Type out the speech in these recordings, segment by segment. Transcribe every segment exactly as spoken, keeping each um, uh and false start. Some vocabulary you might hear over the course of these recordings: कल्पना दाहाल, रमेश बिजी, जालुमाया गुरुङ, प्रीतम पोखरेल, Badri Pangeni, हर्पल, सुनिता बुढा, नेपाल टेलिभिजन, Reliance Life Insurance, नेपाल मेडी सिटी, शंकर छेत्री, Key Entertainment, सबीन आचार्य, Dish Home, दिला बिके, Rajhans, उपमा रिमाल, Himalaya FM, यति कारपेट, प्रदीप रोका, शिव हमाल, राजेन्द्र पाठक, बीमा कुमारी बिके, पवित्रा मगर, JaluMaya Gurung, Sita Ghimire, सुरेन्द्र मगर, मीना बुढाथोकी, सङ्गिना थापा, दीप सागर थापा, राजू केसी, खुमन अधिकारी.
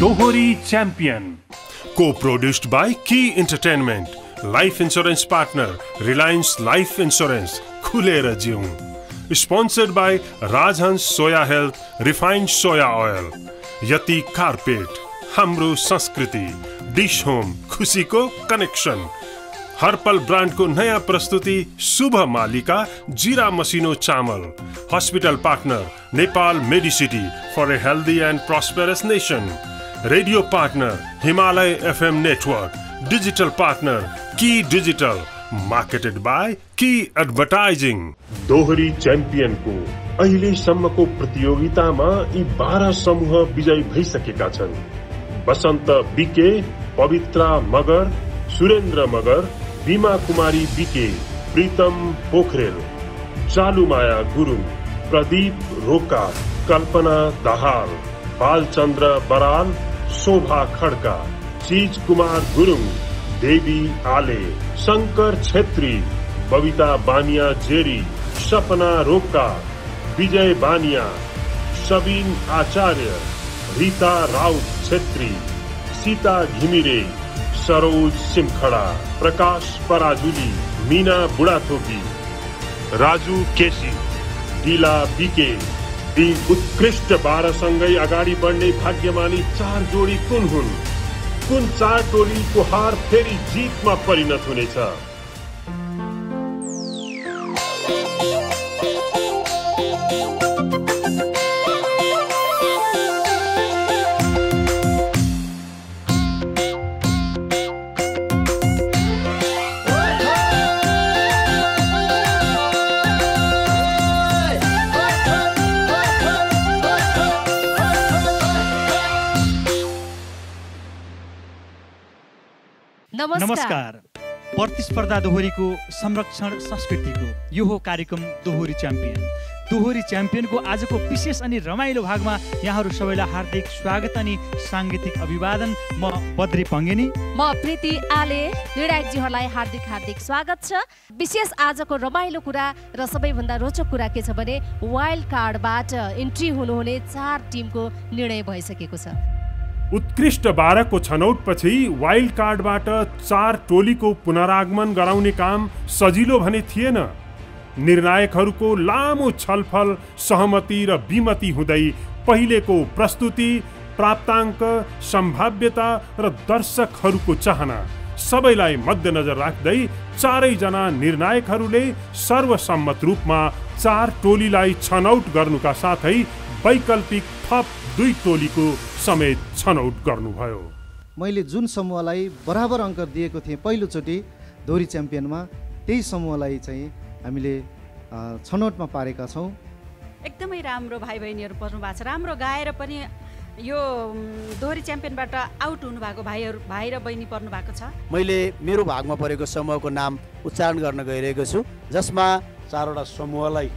दोहरी चैंपियन को produced by Key entertainment life insurance partner Reliance life insurance खुले रजियम sponsored by Rajhans soya health refined soya oil यति कारपेट हाम्रो संस्कृति डिश होम खुशी को कनेक्शन हर्पल ब्रांड को नया प्रस्तुति शुभ मालिका जीरा मसिनो चामल hospital partner नेपाल मेडी सिटी for a healthy and prosperous nation radio partner Himalaya FM network digital partner Ki digital marketed by Ki advertising. दोहरी चैंपियन को अहिलेसम्मको प्रतियोगितामा यी बाह्र समूह विजयी भइसकेका छन्। बसन्त बिके, पवित्रा मगर, सुरेन्द्र मगर, बीमा कुमारी बिके, प्रीतम पोखरेल, जालुमाया गुरुङ, प्रदीप रोका, कल्पना दाहाल, बालचन्द्र बराल, शोभा खड्का, चीज कुमार गुरुङ, देवी आले, शंकर छेत्री, बबिता बानिया जेरी, सपना रोका, विजय बानिया, सबीन आचार्य, रीता राउत छेत्री, सीता घिमिरे, सरोज सिमखड़ा, प्रकाश पराजुली, मीना बुढ़ाथोकी, राजू केसी, डीला बीके। यी उत्कृष्ट बाह्र सँगै अगाडि बढ्ने भाग्यमानी चार जोडी कुन हुन्? कुन चार टोलीको हार फेरि जितमा परिणत हुनेछ? नमस्कार। प्रतिस्पर्धा दोहोरीको संरक्षण संस्कृतिको यो हो कार्यक्रम दोहोरी च्याम्पियन। दोहोरी च्याम्पियनको आजको विशेष अनि रमाइलो भागमा यहाँहरू सबैलाई हार्दिक स्वागत अनि सांगीतिक अभिवादन। म बद्री पङ्गेनी, म प्रीति आले। निर्णायकजीहरूलाई हार्दिक हार्दिक स्वागत छ। विशेष आजको रमाइलो कुरा र सबैभन्दा रोचक कुरा के छ भने वाइल्ड कार्डबाट इन्ट्री हुनुहुने चार टिमको निर्णय भइसकेको छ। उत्कृष्ट बाह्र को छनौटपछि वाइल्ड कार्डबाट चार टोलीको पुनरागमन गराउने काम सजिलो भने थिएन। निर्णायकहरूको लामो छलफल, सहमति र विमति हुँदै पहिलेको प्रस्तुति, प्राप्ताङ्क, सम्भाव्यता र दर्शकहरूको चाहना सबैलाई मध्यनजर राख्दै चारैजना निर्णायकहरूले सर्वसम्मत रूपमा चार टोलीलाई छनौट गर्नुका साथै वैकल्पिक थप दुई टोलीको समेत छनौट गर्नुभयो। मैले जुन समूहलाई बराबर अङ्क दिएको थिएँ पहिलोचोटि दोहोरी च्याम्पियनमा, त्यही समूहलाई चाहिँ हामीले छनौटमा पारेका छौँ। एकदमै राम्रो भाइ बहिनीहरू पर्नु भएको छ। राम्रो गाएर पनि यो दोहोरी च्याम्पियनबाट आउट हुनुभएको भाइहरू भाइ र बहिनी पर्नु भएको छ। मैले मेरो भागमा परेको समूहको नाम उच्चारण गर्न गइरहेको छु, जसमा चारवटा समूहलाई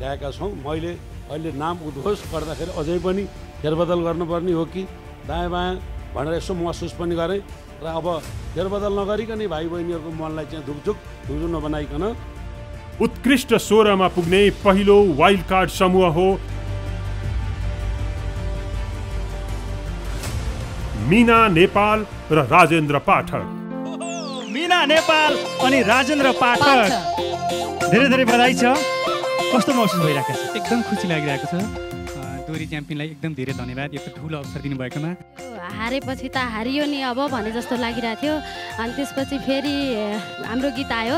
ल्याएका छौँ। मैले अहिले नाम उद्घोष गर्दाखेरि अझै पनि फेरबदल गर्नुपर्ने हो कि दायाँ बायाँ भनेर यसो महसुस पनि गरेँ र अब फेरबदल नगरिकन भाइ बहिनीहरूको मनलाई चाहिँ धुकझुक धुकझुक नबनाइकन। उत्कृष्ट सोह्रमा पुग्ने पहिलो वाइल्ड कार्ड समूह हो मीना नेपाल र राजेन्द्र पाठक। मीना नेपाल अनि राजेन्द्र पाठक, धेरै धेरै बधाई छ। कस्तो महसुस भइरहेको छ? एकदम खुसी लागिरहेको छ। दोहोरी च्याम्पियनलाई एकदम धेरै धन्यवाद यस्तो ठुलो अवसर दिनुभएकोमा। हारेपछि त हारियो नि अब भने जस्तो लागिरहेको थियो, अनि त्यसपछि फेरि हाम्रो गीत आयो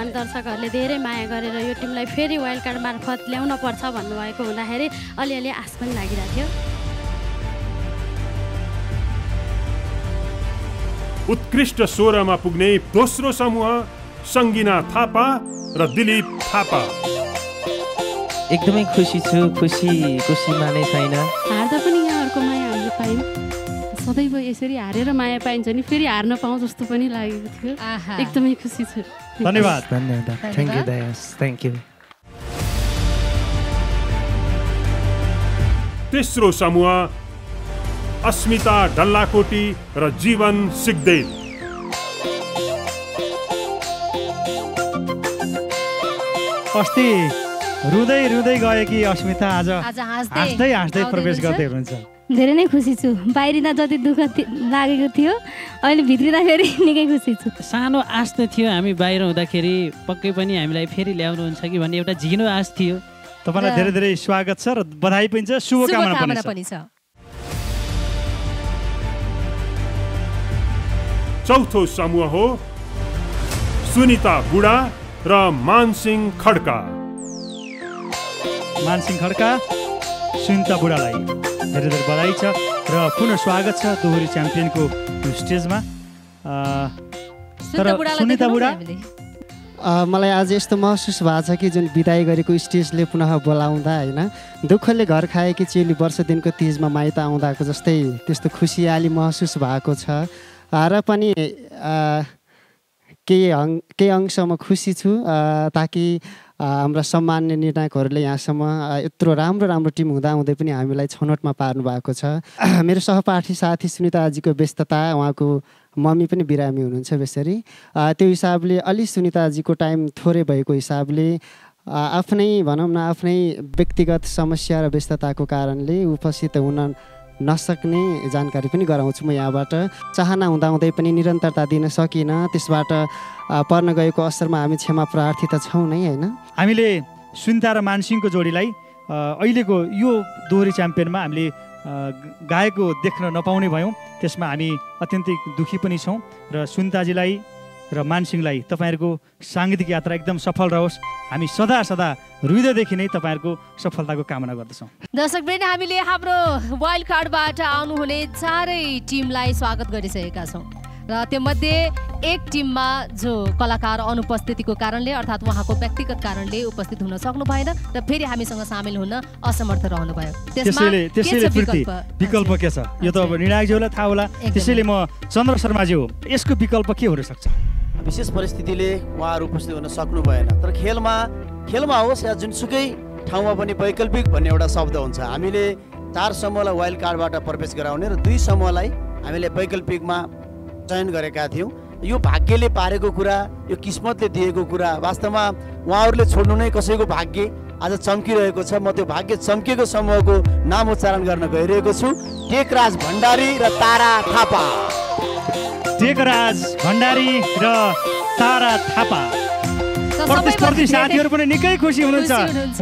अनि दर्शकहरूले धेरै माया गरेर यो टिमलाई फेरि वाइल्ड कार्ड मार्फत ल्याउन पर्छ भन्नुभएको हुँदाखेरि अलिअलि आश पनि लागिरहेको थियो। उत्कृष्ट सोह्रमा पुग्ने दोस्रो समूह सङ्गिना थापा र दिलीप थापा। एकदमै खुसी छु, खुसी खुसीमा नै छैन। हार्दा पनि यहाँहरूको माया हामीले पायौँ। सधैँ यसरी हारेर माया पाइन्छ नि, फेरि हार्न पाऊँ जस्तो पनि लागेको थियो। एकदमै खुसी छु। धन्यवाद धन्यवाद थ्याङ्क यू दायस थ्याङ्क यू। तेस्रो समूह अस्मिता डल्लाकोटी र जीवन सिग्देल। अस्ति रुदै रुदै गएकी अस्मिता आज हाँस्दै हाँस्दै प्रवेश गर्दै हुनुहुन्छ। धेरै नै खुसी छु। बाहिरिँदा जति दुःख लागेको थियो अहिले भित्रिँदा फेरि निकै खुसी छु। सानो आश त थियो हामी बाहिर हुँदाखेरि पक्कै पनि हामीलाई फेरि ल्याउनुहुन्छ कि भन्ने एउटा झिनो आश थियो। तपाईँलाई धेरै धेरै स्वागत छ र बधाई पनि छ, शुभकामना पनि छ। चौथो समूह हो सुनिता बुढा र मानसिंह खड्का। मानसिंह खड्का सुनिता बुढालाई धेरै धेरै बधाई छ र पुनः स्वागत छ दोहोरी च्याम्पियनको स्टेजमा। तर सुनिता बुढा मलाई आज यस्तो महसुस भएको छ कि जुन बिदाई गरेको स्टेजले पुनः बोलाउँदा होइन दुःखले घर खाएकी चेली वर्ष दिनको तिजमा माइत आउँदाको जस्तै त्यस्तो खुसियाली महसुस भएको छ र पनि केही अङ केही अंशमा खुसी छु ताकि हाम्रा सम्मान्य निर्णायकहरूले यहाँसम्म यत्रो राम्रो राम्रो टिम हुँदाहुँदै पनि हामीलाई छनौटमा पार्नु भएको छ। मेरो सहपाठी साथी सुनिताजीको व्यस्तता, उहाँको मम्मी पनि बिरामी हुनुहुन्छ बेसरी, त्यो हिसाबले अलि सुनिताजीको टाइम थोरै भएको हिसाबले आफ्नै भनौँ न आफ्नै व्यक्तिगत समस्या र व्यस्तताको कारणले उपस्थित हुन नसक्ने जानकारी पनि गराउँछु। म यहाँबाट चाहना हुँदाहुँदै पनि निरन्तरता दिन सकिनँ, त्यसबाट पर्न गएको असरमा हामी क्षमा प्रार्थी त छौँ नै होइन। हामीले सुनिता र मानसिंहको जोडीलाई अहिलेको यो दोहोरी च्याम्पियनमा हामीले गाएको देख्न नपाउने भयौँ, त्यसमा हामी अत्यन्तै दुःखी पनि छौँ र सुनिताजीलाई र मानसिंहलाई तपाईँहरूको साङ्गीतिक यात्रा एकदम सफल रहोस्। हामी सदा सदा हृदयदेखि नै तपाईँहरूको सफलताको कामना गर्दछौँ। दर्शकवृन्द हामीले हाम्रो वाइल्ड कार्डबाट आउनुहुने चारै टिमलाई स्वागत गरिसकेका छौँ र त्योमध्ये एक टिममा जो कलाकार अनुपस्थितिको कारणले अर्थात् उहाँको व्यक्तिगत कारणले उपस्थित हुन सक्नु भएन र फेरि हामीसँग सामेल हुन असमर्थ रहनुभयो। त्यसैले त्यसैले विकल्प के छ यो त अब निर्णायकज्यूलाई थाहा होला, त्यसैले म चन्द्र शर्माज्यू यसको विकल्प के हुन सक्छ? विशेष परिस्थितिले उहाँहरू उपस्थित हुन सक्नु भएन, तर खेलमा खेलमा होस् या जुनसुकै ठाउँमा पनि वैकल्पिक भन्ने एउटा शब्द हुन्छ। हामीले चार समूहलाई वाइल्ड कार्डबाट प्रवेश गराउने र दुई समूहलाई हामीले वैकल्पिकमा चयन गरेका थियौँ। यो भाग्यले पारेको कुरा, यो किस्मतले दिएको कुरा, वास्तवमा उहाँहरूले छोड्नु नै कसैको भाग्य आज चम्किरहेको छ। म त्यो भाग्य चम्किएको समूहको नाम उच्चारण गर्न गइरहेको छु, टेकराज भण्डारी र तारा थापा। टेकराज भण्डारी र तारा थापा प्रतिस्पर्धी साथीहरू पनि निकै खुसी हुनुहुन्छ,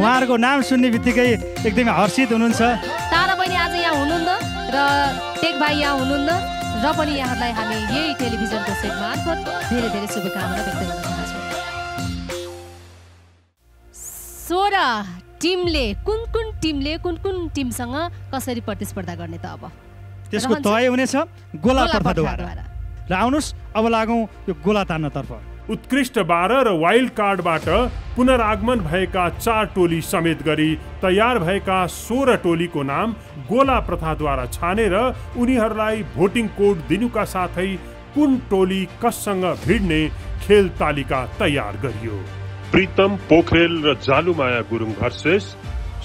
उहाँहरूको नाम सुन्ने बित्तिकै एकदमै हर्षित हुनुहुन्छ। तारा बहिनी आज यहाँ हुनुहुन्न र टेक भाइ यहाँ हुनुहुन्न र पनि यहाँलाई हामी यही टेलिभिजनको सेट मार्फत धेरै धेरै शुभकामना व्यक्त गर्न चाहन्छौँ। सोह्र टिमले कुन कुन टिमले कुन कुन टिमसँग कसरी प्रतिस्पर्धा गर्ने त अब त्यसको तय हुनेछ गोलाद्वारा र आउनुहोस् अब लागौँ यो गोला तान्नतर्फ। उत्कृष्ट बाह्र र वाइल्ड कार्डबाट पुनरागमन भएका चार टोली समेत गरी तयार भएका सोह्र टोलीको नाम गोला प्रथाद्वारा छानेर उनीहरूलाई भोटिङ कोड दिनुका साथै कुन टोली कससँग भिड्ने खेल तालिका तयार गरियो। प्रीतम पोखरेल र जालुमाया गुरुङ भर्सेस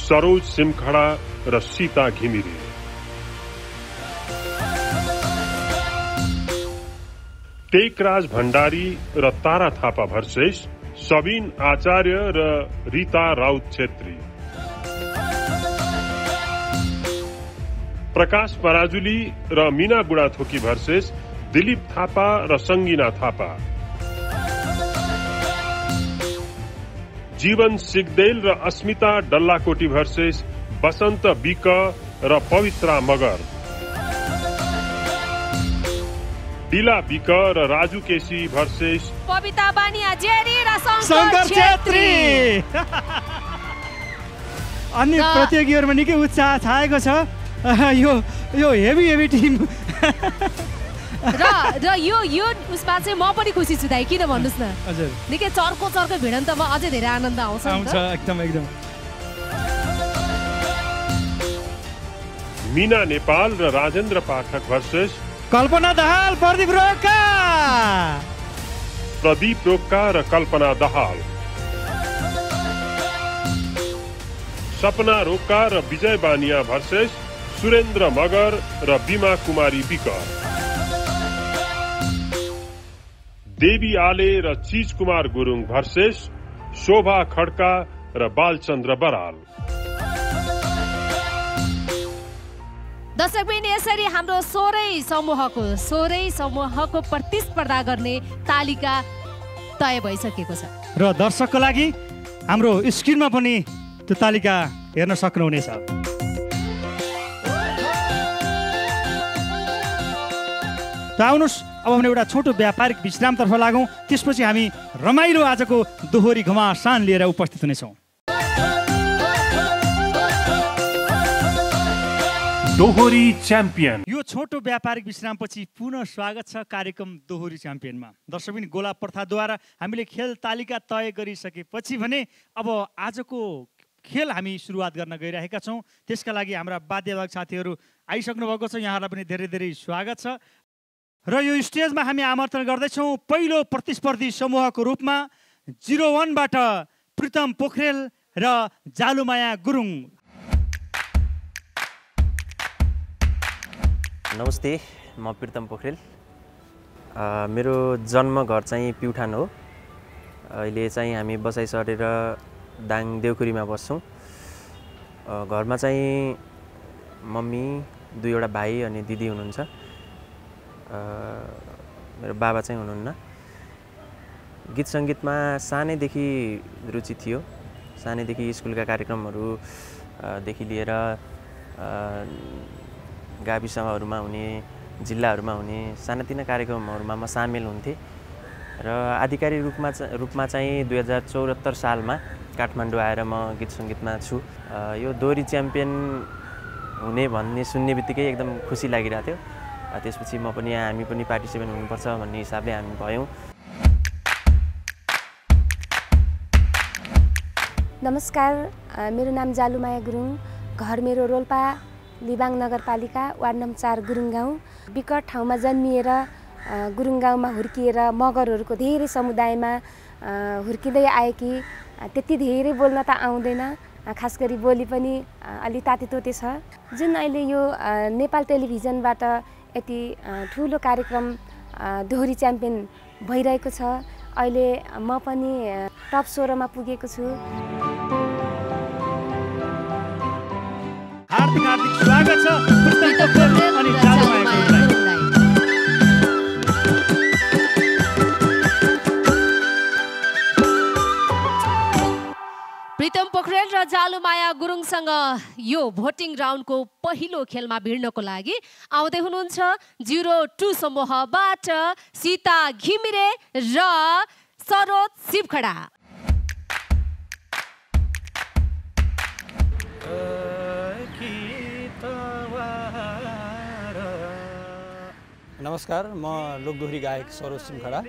सरोज सिमखडा र सीता घिमिरे। टेकराज भण्डारी र तारा थापा भर्सेस सबिन आचार्य र रीता राउत छेत्री। प्रकाश पराजुली र मीना बुढाथोकी भर्सेस दिलीप थापा र सङ्गीना थापा। जीवन सिग्देल र अस्मिता डल्लाकोटी भर्सेस बसन्त बिक र पवित्रा मगर। दिला बिक र राजु केसी भर्सेस पविता बानिया जेरी र शंकर छेत्री। अन्य प्रतियोगीहरुमा निकै उत्साह छाएको छ यो यो हेभी हेभी टिम र र यो यो उसमा चाहिँ म पनि खुसी छु दाइ, किन भन्नुस् न हजुर निकै चर्को चर्को भिडन्तमा अझै धेरै आनन्द आउँछ आउँछ एकदम एकदम। मीना नेपाल र राजेन्द्र पाठक भर्सेस कल्पना दहाल प्रदीप रोका। प्रदीप रोका र कल्पना दहाल। सपना रोका र विजय बानिया भर्सेस सुरेन्द्र मगर र बिमा कुमारी बिक। देवी आले र चीज कुमार गुरुङ भर्सेस शोभा खड्का र बालचन्द्र बराल। दर्शकबिन यसरी हाम्रो सोह्रै समूहको सोह्रै समूहको प्रतिस्पर्धा गर्ने तालिका तय भइसकेको छ र दर्शकको लागि हाम्रो स्क्रिनमा पनि त्यो तालिका हेर्न सक्नुहुनेछ। त आउनुहोस् अब हामी एउटा छोटो व्यापारिक विश्रामतर्फ लागौँ, त्यसपछि हामी रमाइलो आजको दोहोरी घमासान लिएर उपस्थित हुनेछौँ। दोहोरी च्याम्पियन। यो छोटो व्यापारिक विश्रामपछि पुनः स्वागत छ कार्यक्रम दोहोरी च्याम्पियनमा। दर्शकबिन गोला प्रथाद्वारा हामीले खेल तालिका तय गरिसकेपछि भने अब आजको खेल हामी सुरुवात गर्न गइरहेका छौँ। त्यसका लागि हाम्रा वाद्यवादक साथीहरू आइसक्नु भएको छ, यहाँहरूलाई पनि धेरै धेरै स्वागत छ र यो स्टेजमा हामी आमन्त्रण गर्दैछौँ पहिलो प्रतिस्पर्धी समूहको रूपमा जिरो वानबाट प्रितम पोखरेल र जालुमाया गुरुङ। नमस्ते, म प्रीतम पोखरेल। मेरो जन्म घर चाहिँ प्युठान हो। अहिले चाहिँ हामी बसाइ सरेर दाङ देउखुरीमा बस्छौँ। घरमा चाहिँ मम्मी, दुईवटा भाइ अनि दिदी हुनुहुन्छ। मेरो बाबा चाहिँ हुनुहुन्न। गीत सङ्गीतमा सानैदेखि रुचि थियो। सानैदेखि स्कुलका कार्यक्रमहरूदेखि लिएर गाविसहरूमा हुने, जिल्लाहरूमा हुने सानातिना कार्यक्रमहरूमा म सामेल हुन्थेँ र आधिकारिक रूपमा रूपमा चाहिँ दुई हजार चौहत्तर सालमा काठमाडौँ आएर म गीत सङ्गीतमा छु। यो दोहोरी च्याम्पियन हुने भन्ने सुन्ने बित्तिकै एकदम खुसी लागिरहेको थियो। त्यसपछि म पनि यहाँ हामी पनि पार्टिसिपेन्ट हुनुपर्छ भन्ने हिसाबले हामी भयौँ। नमस्कार, मेरो नाम जालुमाया गुरुङ, घर मेरो रोल्पा लिबाङ नगरपालिका वार्ड नम्बर चार गुरुङ गाउँ। विकट ठाउँमा जन्मिएर गुरुङ गाउँमा हुर्किएर मगरहरूको धेरै समुदायमा हुर्किँदै आएकी, त्यति धेरै बोल्न त आउँदैन, खास गरी बोली पनि अलि तातेतोते छ। जुन अहिले यो नेपाल टेलिभिजनबाट यति ठुलो कार्यक्रम दोहोरी च्याम्पियन भइरहेको छ, अहिले म पनि टप सोह्रमा पुगेको छु। हार्दिक हार्दिक स्वागत छ प्रितम पोखरेल अनि जालुमाया गुरुङलाई। प्रितम पोखरेल र जालुमाया गुरुङसँग यो भोटिङ राउन्डको पहिलो खेलमा भिड्नको लागि आउँदै हुनुहुन्छ जिरो टू समूहबाट सीता घिमिरे र सरोज सिमखडा। नमस्कार, म लोकदोहोरी गायक सरोज सिमखडा।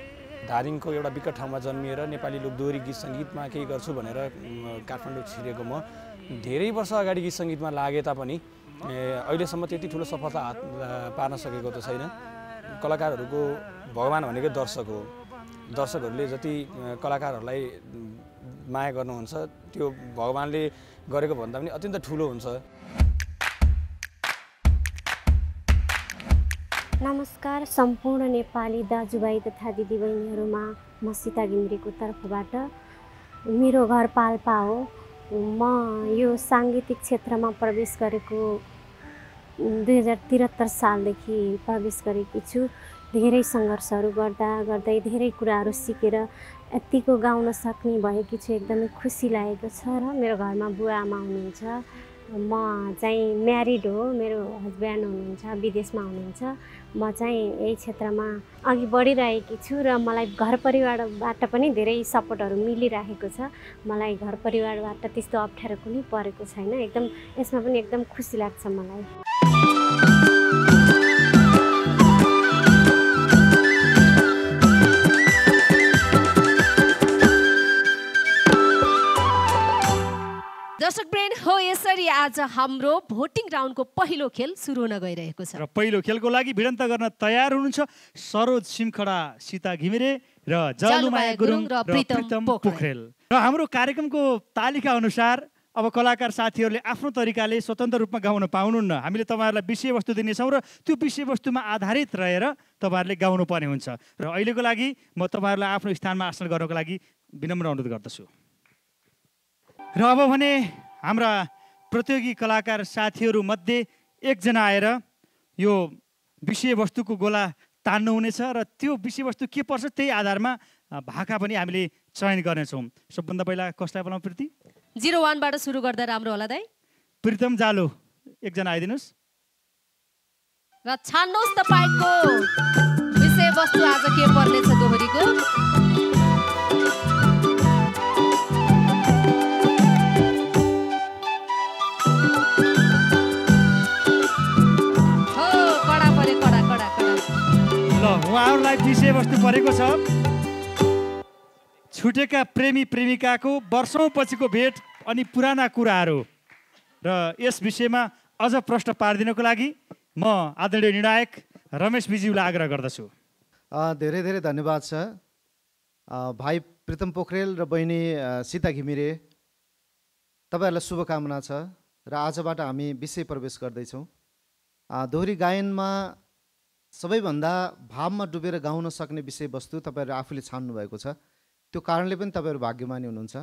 धारिङको एउटा विकट ठाउँमा जन्मिएर नेपाली लोकदोहोरी गीत सङ्गीतमा केही गर्छु भनेर काठमाडौँ छिरेको म धेरै वर्ष अगाडि गीत सङ्गीतमा लागे तापनि अहिलेसम्म त्यति ठुलो सफलता हात पार्न सकेको त छैन। कलाकारहरूको भगवान् भनेकै दर्शक हो। दर्शकहरूले जति कलाकारहरूलाई माया गर्नुहुन्छ त्यो भगवान्ले गरेको भन्दा पनि अत्यन्त ठुलो हुन्छ। नमस्कार सम्पूर्ण नेपाली दाजुभाइ तथा दिदीबहिनीहरूमा, म सीता घिमिरेको तर्फबाट। मेरो घर पाल्पा हो। म यो साङ्गीतिक क्षेत्रमा प्रवेश गरेको दुई हजार त्रिहत्तर सालदेखि प्रवेश गरेकी छु। धेरै सङ्घर्षहरू गर्दा गर्दै धेरै कुराहरू सिकेर यत्तिको गाउन सक्ने भएकी छु, एकदमै खुसी लागेको छ। र मेरो घरमा बुवा आमा हुनुहुन्छ। म चाहिँ म्यारिड हो, मेरो हस्बेन्ड हुनुहुन्छ, विदेशमा हुनुहुन्छ। म चाहिँ यही क्षेत्रमा अघि बढिरहेकी छु र मलाई घर परिवारबाट पनि धेरै सपोर्टहरू मिलिरहेको छ। मलाई घर परिवारबाट त्यस्तो अप्ठ्यारो कुनै परेको छैन, एकदम यसमा पनि एकदम खुसी लाग्छ मलाई। दर्शक ब्रेन हो, यसरी आज हाम्रो भोटिङ राउन्डको पहिलो खेल सुरु हुन गइरहेको छ र पहिलो खेलको लागि भिडन्त गर्न तयार हुनुहुन्छ सरोज सिमखडा, सीता घिमिरे र जालुमाया गुरुङ र प्रितम पोखरेल। र हाम्रो कार्यक्रमको तालिका अनुसार अब कलाकार साथीहरूले आफ्नो तरिकाले स्वतन्त्र रूपमा गाउन पाउनुहुन्न। हामीले तपाईँहरूलाई विषयवस्तु दिनेछौँ र त्यो विषयवस्तुमा आधारित रहेर तपाईँहरूले गाउनुपर्ने हुन्छ। र अहिलेको लागि म तपाईँहरूलाई आफ्नो स्थानमा आसन गर्नको लागि विनम्र अनुरोध गर्दछु। र अब भने हाम्रा प्रतियोगी कलाकार साथीहरूमध्ये एकजना आएर यो विषयवस्तुको गोला तान्नु हुनेछ र त्यो विषयवस्तु के पर्छ त्यही आधारमा भाका पनि हामीले चयन गर्नेछौँ। सबभन्दा पहिला कसलाई बोलाउँ प्रीति? जीरो वानबाट सुरु गर्दा राम्रो होला दाइ। प्रीतम जालो एकजना आइदिनुहोस् र छान्नुहोस् तपाईको विषयवस्तु आज के पर्नेछ दोहोरीको। उहाँहरूलाई विषयवस्तु परेको छ छुटेका प्रेमी प्रेमिकाको वर्षौं पछिको भेट अनि पुराना कुराहरू र यस विषयमा अझ प्रश्न पारिदिनको लागि म आदरणीय निर्णायक रमेश बिजीलाई आग्रह गर्दछु। धेरै धेरै धन्यवाद छ भाइ प्रीतम पोखरेल र बहिनी सीता घिमिरे, तपाईँहरूलाई शुभकामना छ र आजबाट हामी विषय प्रवेश गर्दैछौँ। दोहोरी गायनमा सबैभन्दा भावमा डुबेर गाउन सक्ने विषयवस्तु तपाईहरु आफूले छान्नु भएको छ, त्यो कारणले पनि तपाईहरु भाग्यमानी हुनुहुन्छ।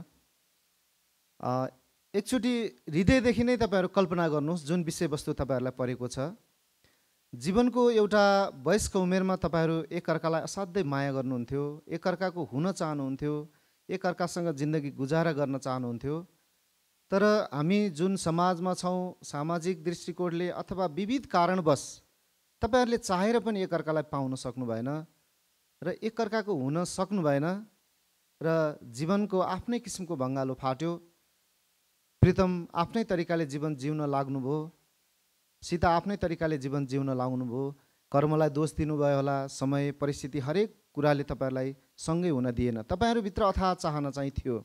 एकचोटि हृदयदेखि नै तपाईहरु कल्पना गर्नुहोस् जुन विषयवस्तु तपाईहरुलाई परेको छ। जीवनको एउटा वयस्क उमेरमा तपाईहरु एकअर्कालाई असाध्यै माया गर्नुहुन्थ्यो, एकअर्काको हुन चाहनुहुन्थ्यो, एकअर्कासँग जिन्दगी गुजारा गर्न चाहनुहुन्थ्यो। तर हामी जुन समाजमा छौं, सामाजिक दृष्टिकोणले अथवा विविध कारणवश तपाईहरुले चाहेर पनि एकअर्कालाई पाउन सक्नु भएन र एकअर्काको हुन सक्नु भएन र जीवनको आफ्नै किसिमको भङ्गालो फाट्यो। प्रीतम आफ्नै तरिकाले जीवन जिउन लाग्नुभयो, सीता आफ्नै तरिकाले जीवन जिउन लाग्नुभयो। कर्मलाई दोष दिनुभयो होला, समय परिस्थिति हरेक कुराले तपाईहरुलाई सँगै हुन दिएन। तपाईहरुभित्र अथाह चाहना चाहिँ थियो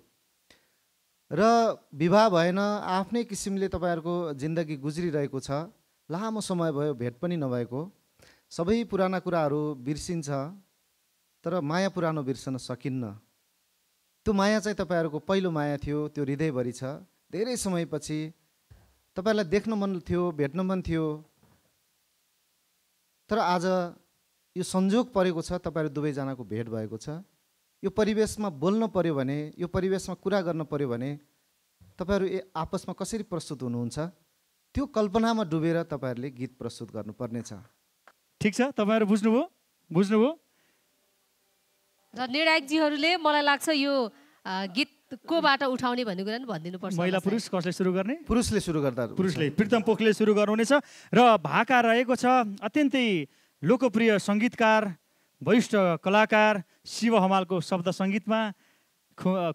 र विवाह भएन, आफ्नै किसिमले तपाईहरुको जिन्दगी गुज्रिरहेको छ। लामो समय भयो भेट पनि नभएको, सबै पुराना कुराहरू बिर्सिन्छ तर माया पुरानो बिर्सन सकिन्न। त्यो माया चाहिँ तपाईहरुको पहिलो माया थियो, त्यो हृदयभरि छ। धेरै समयपछि तपाईहरुलाई देख्न मन थियो, भेट्न मन थियो, तर आज यो संजोग परेको छ, तपाईहरु दुवैजनाको भेट भएको छ। यो परिवेशमा बोल्न पर्यो भने, यो परिवेशमा कुरा गर्न पर्यो भने तपाईहरु आपसमा कसरी प्रस्तुत हुनुहुन्छ त्यो कल्पनामा डुबेर तपाईहरुले गीत प्रस्तुत गर्नुपर्ने छ। ठीक छ, तपाईहरु बुझ्नुभयो बुझ्नुभयो र निर्णायकजीहरुले मलाई लाग्छ यो गीत को बाट उठाउने भन्ने कुरा नि भनिदिनु पर्छ। महिला पुरुष कसले सुरु गर्ने? पुरुषले सुरु गर्दा पुरुषले प्रीतम पोखरेलले सुरु गर्नुहुनेछ र भाका रहेको छ अत्यन्तै लोकप्रिय संगीतकार वरिष्ठ कलाकार शिव हमालको शब्द संगीतमा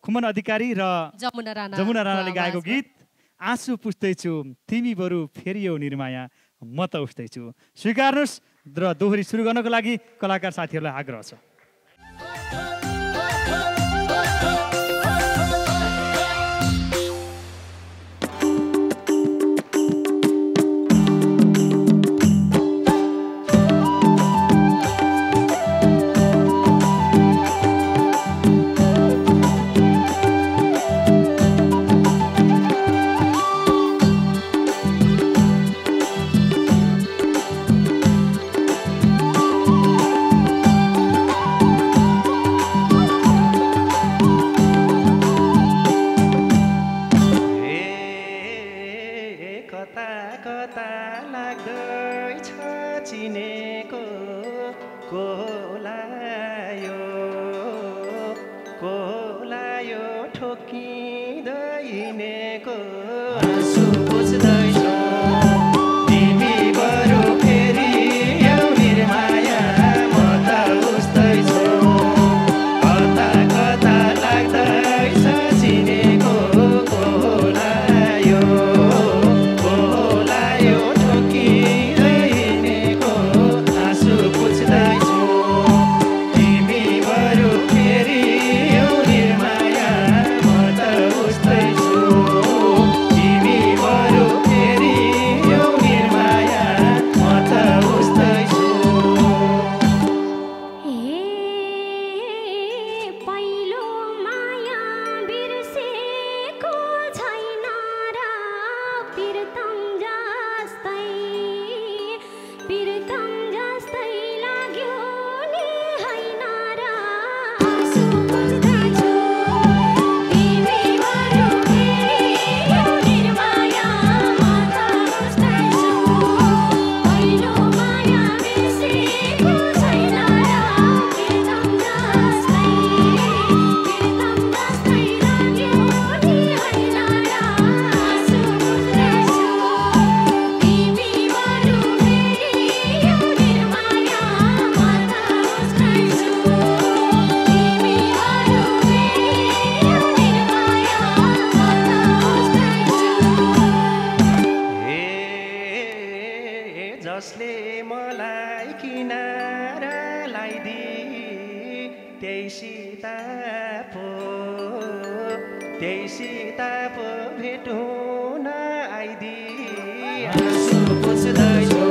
खुमन अधिकारी र जमुना राणा जमुना राणाले गाएको गीत आँसु पुस्दैछु तिमी बरु फेरियौ निर्माया म त उस्दैछु। स्वीकार्नुहोस् र दोहोरी सुरु गर्नको लागि कलाकार साथीहरूलाई आग्रह छ। Oh, जसले मलाई किनारा लाइदिए त्यही सीता पो त्यही सीता पो भेटौँ आइदिए आँसु पुछ्दैछु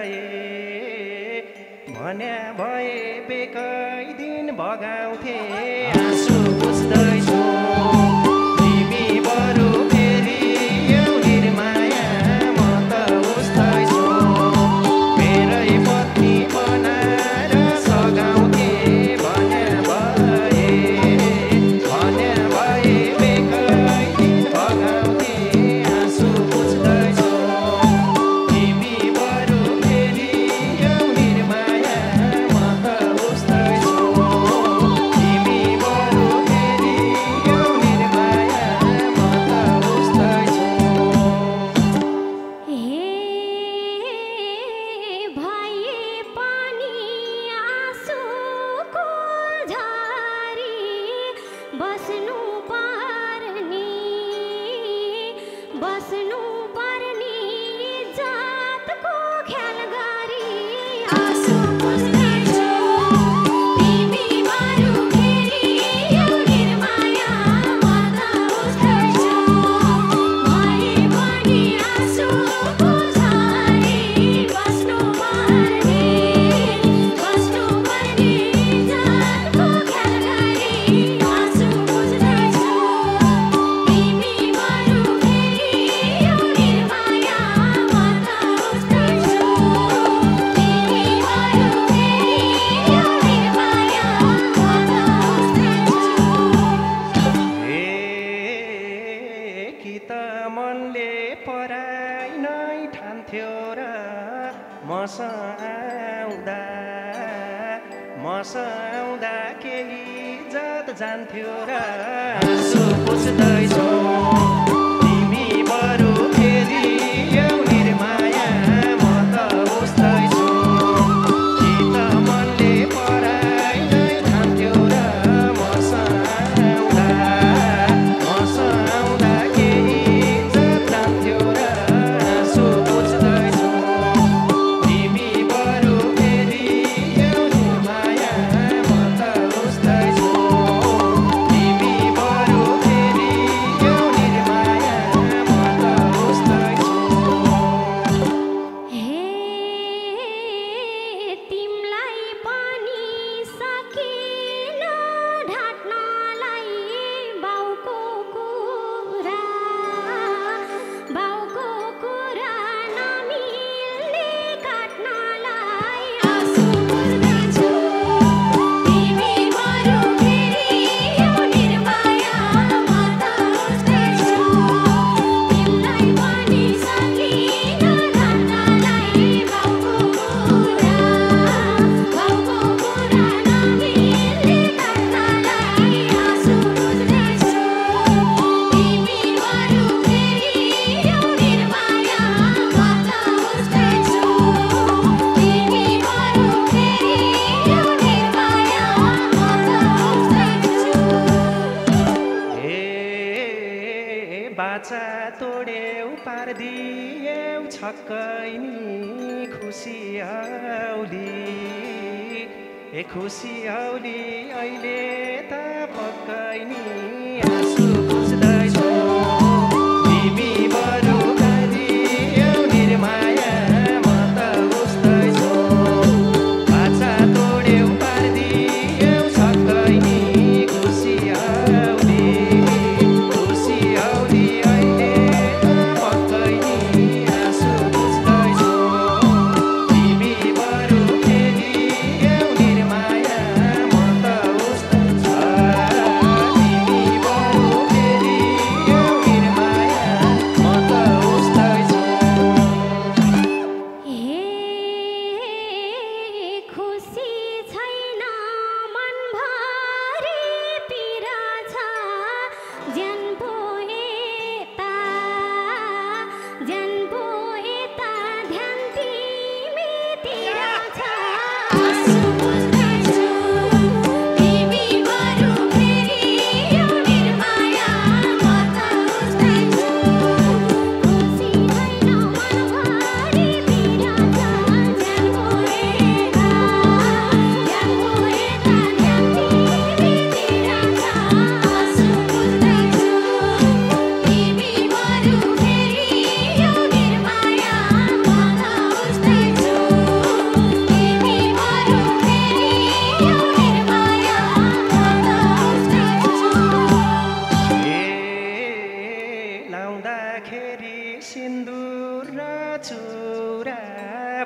आए भन्या भए बेकै दिन भगाउँथे आँसु पुस्दैछु तिमी बरु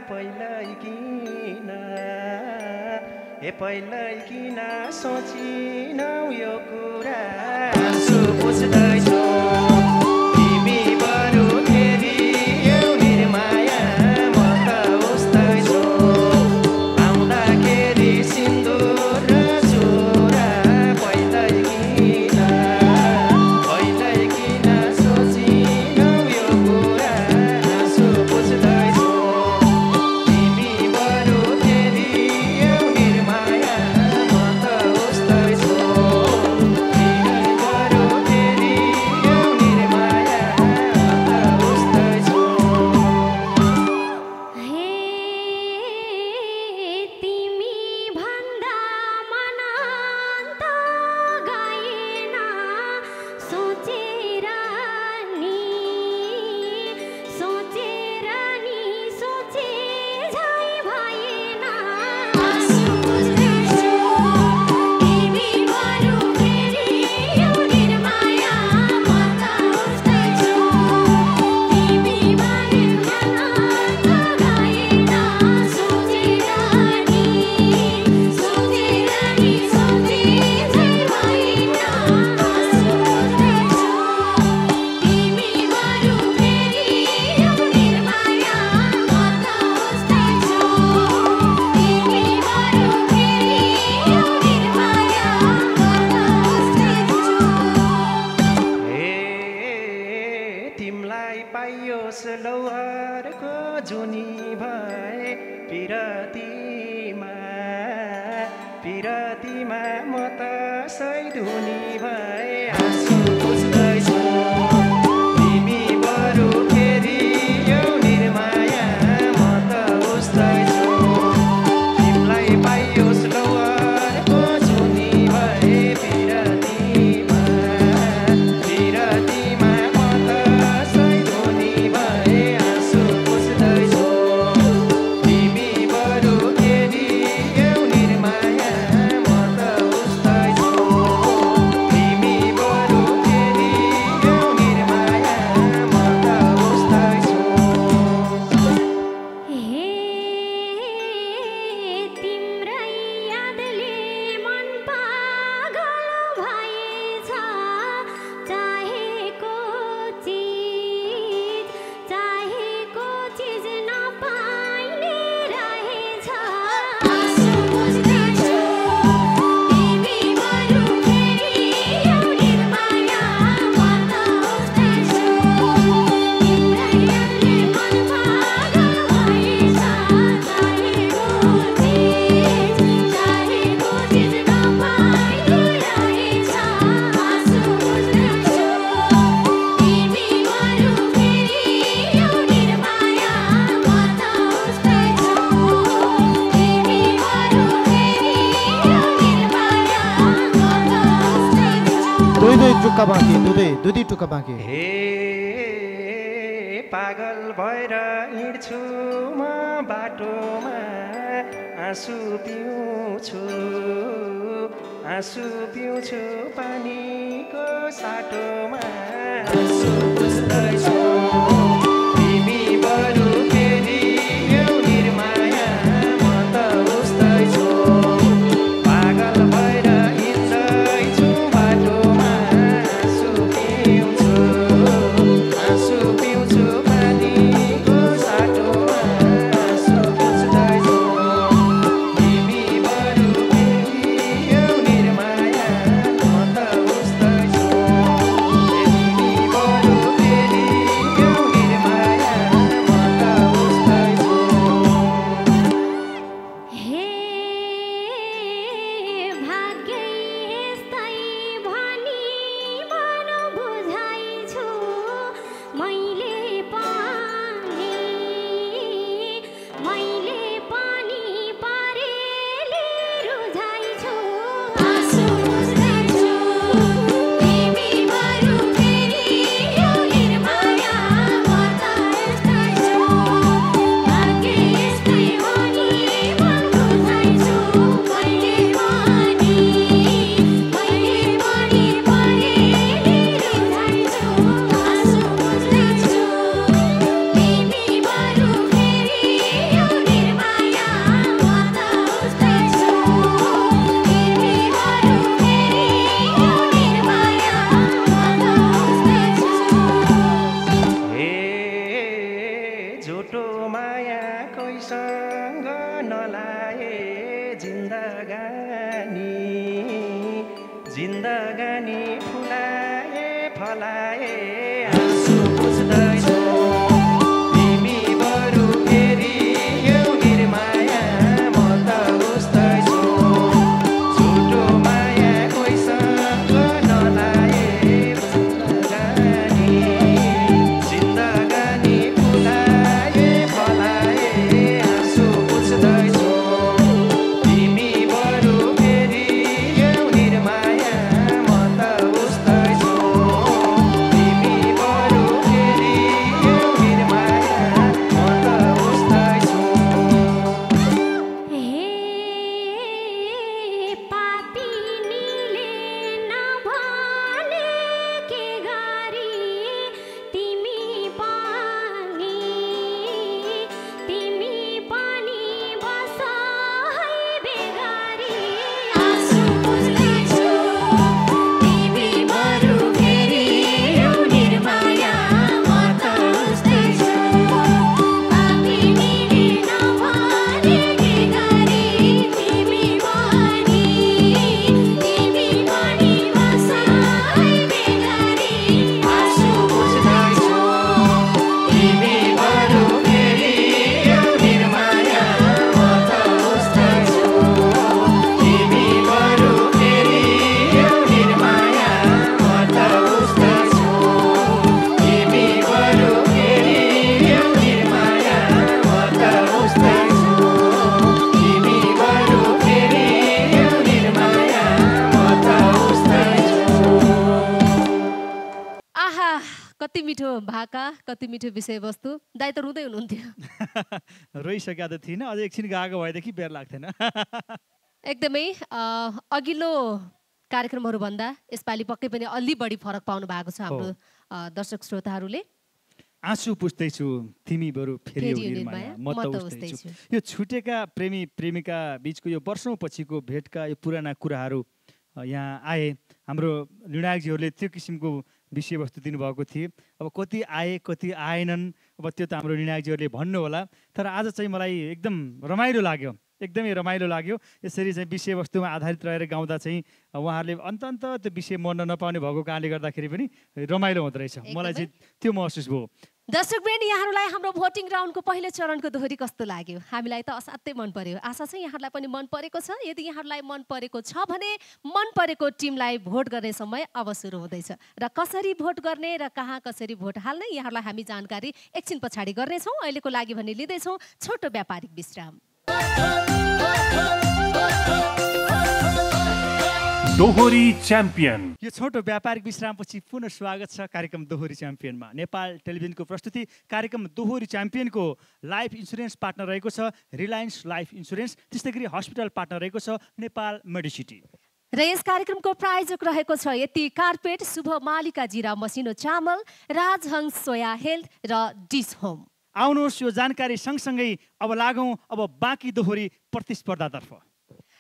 पहिल्यैकिन ए पहिल्यैकिन सोचिनौ यो कुरा आँसु पुछ्दै छौ हे पागल भएर हिँड्छु म बाटोमा आँसु पिउँछु आँसु पिउँछु पानीको साटोमा आँसु पुस्दैछु तिमीसँग नलाए जिन्दगानी जिन्दगानी फुलाए फलाए आँसु पुछ्दैछौ तिमी बरु फेरि यो निर्माया म त बुझ्दैछौ छोटो माया कोहीसँग नलाए जिन्दगानी जिन्दगानी फुलाए फलाए आँसु पुछ्दैछौ तिमी बरु फेरि यो निर्माया म त बुझ्दैछौ तिमी बरु फेरि यो निर्माया म त बुझ्दैछौ। हे पापीनीले नभने के गरी तिमी पनि तिमी पनि बस है बेगरी आँसु पुछ्दैछौ तिमी बरु फेरि यो निर्माया म त बुझ्दैछौ पापीनीले नभने के गरी तिमी पनि तिमी पनि बस है बेगरी आँसु पुछ्दैछौ तिमी बरु फेरि यो निर्माया म त बुझ्दैछौ तिमी बरु फेरि यो निर्माया म त बुझ्दैछौ तिमी बरु फेरि यो निर्माया म त बुझ्दैछौ तिमी बरु फेरि यो निर्माया म त बुझ्दैछौ। आहा, कति मिठो भाका, कति मिठो विषयवस्तु। दाइ त रुँदै हुनुहुन्थ्यो। रोइसकेका त थिइनँ, अझ एकछिन गएको भएदेखि बेर लाग्थेन। एकदमै अ, अघिल्लो कार्यक्रमहरूभन्दा यसपालि पक्कै पनि अलि बढी फरक पाउनु भएको छ हाम्रो अ, दर्शक श्रोताहरूले। आँसु पुछ्दैछु तिमी बरु फेरि फेरि यो निर्माया म त उस्तैछु। यो छुटेका प्रेमी प्रेमिका बिचको यो वर्षौँ पछिको भेटका यो पुराना कुराहरू अ, यहाँ आए। हाम्रो निर्णायकजीहरूले त्यो किसिमको विषयवस्तु दिनुभएको थिए। अब कति आए कति आएनन्, अब त्यो त हाम्रो निर्णायकजीहरूले भन्नुहोला, तर आज चाहिँ मलाई एकदम रमाइलो लाग्यो, एकदमै रमाइलो लाग्यो। यसरी चाहिँ विषयवस्तुमा आधारित रहेर गाउँदा चाहिँ अ, उहाँहरूले अन्त अन्त त्यो विषय मर्न नपाउने भएको कारणले गर्दाखेरि पनि रमाइलो हुँदो रहेछ। मलाई चाहिँ त्यो महसुस भयो। दर्शक बृन्द, यहाँहरूलाई हाम्रो भोटिङ राउन्डको पहिलो चरणको दोहोरी कस्तो लाग्यो? हामीलाई त असाध्यै मन पर्यो। आशा छ यहाँहरूलाई पनि मन परेको छ। यदि यहाँहरूलाई मन परेको छ भने मन परेको टिमलाई भोट गर्ने समय अब सुरु हुँदैछ र कसरी भोट गर्ने र कहाँ कसरी भोट हाल्ने यहाँहरूलाई हामी जानकारी एकछिन पछाडि गर्नेछौँ। अहिलेको लागि भने लिँदैछौँ छोटो व्यापारिक विश्राम। दोहोरी च्याम्पियन। यो छोटो व्यापारिक विश्रामपछि पुनः स्वागत छ कार्यक्रम दोहोरी च्याम्पियनमा। नेपाल टेलिभिजनको प्रस्तुति कार्यक्रम दोहोरी च्याम्पियनको लाइफ इन्सुरेन्स पार्टनर रहेको छ रिलायन्स लाइफ इन्सुरेन्स, त्यस्तै गरी हस्पिटल पार्टनर रहेको छ नेपाल मेडी सिटी। र यस कार्यक्रमको प्रायोजक रहेको छ यति कार्पेट, शुभ मालिका जिरा मसिनो चामल, राजहंस सोया हेल्थ र डिस होम। आउनुहोस्, यो जानकारी सँगसँगै अब लागौँ अब बाँकी दोहोरी प्रतिस्पर्धातर्फ।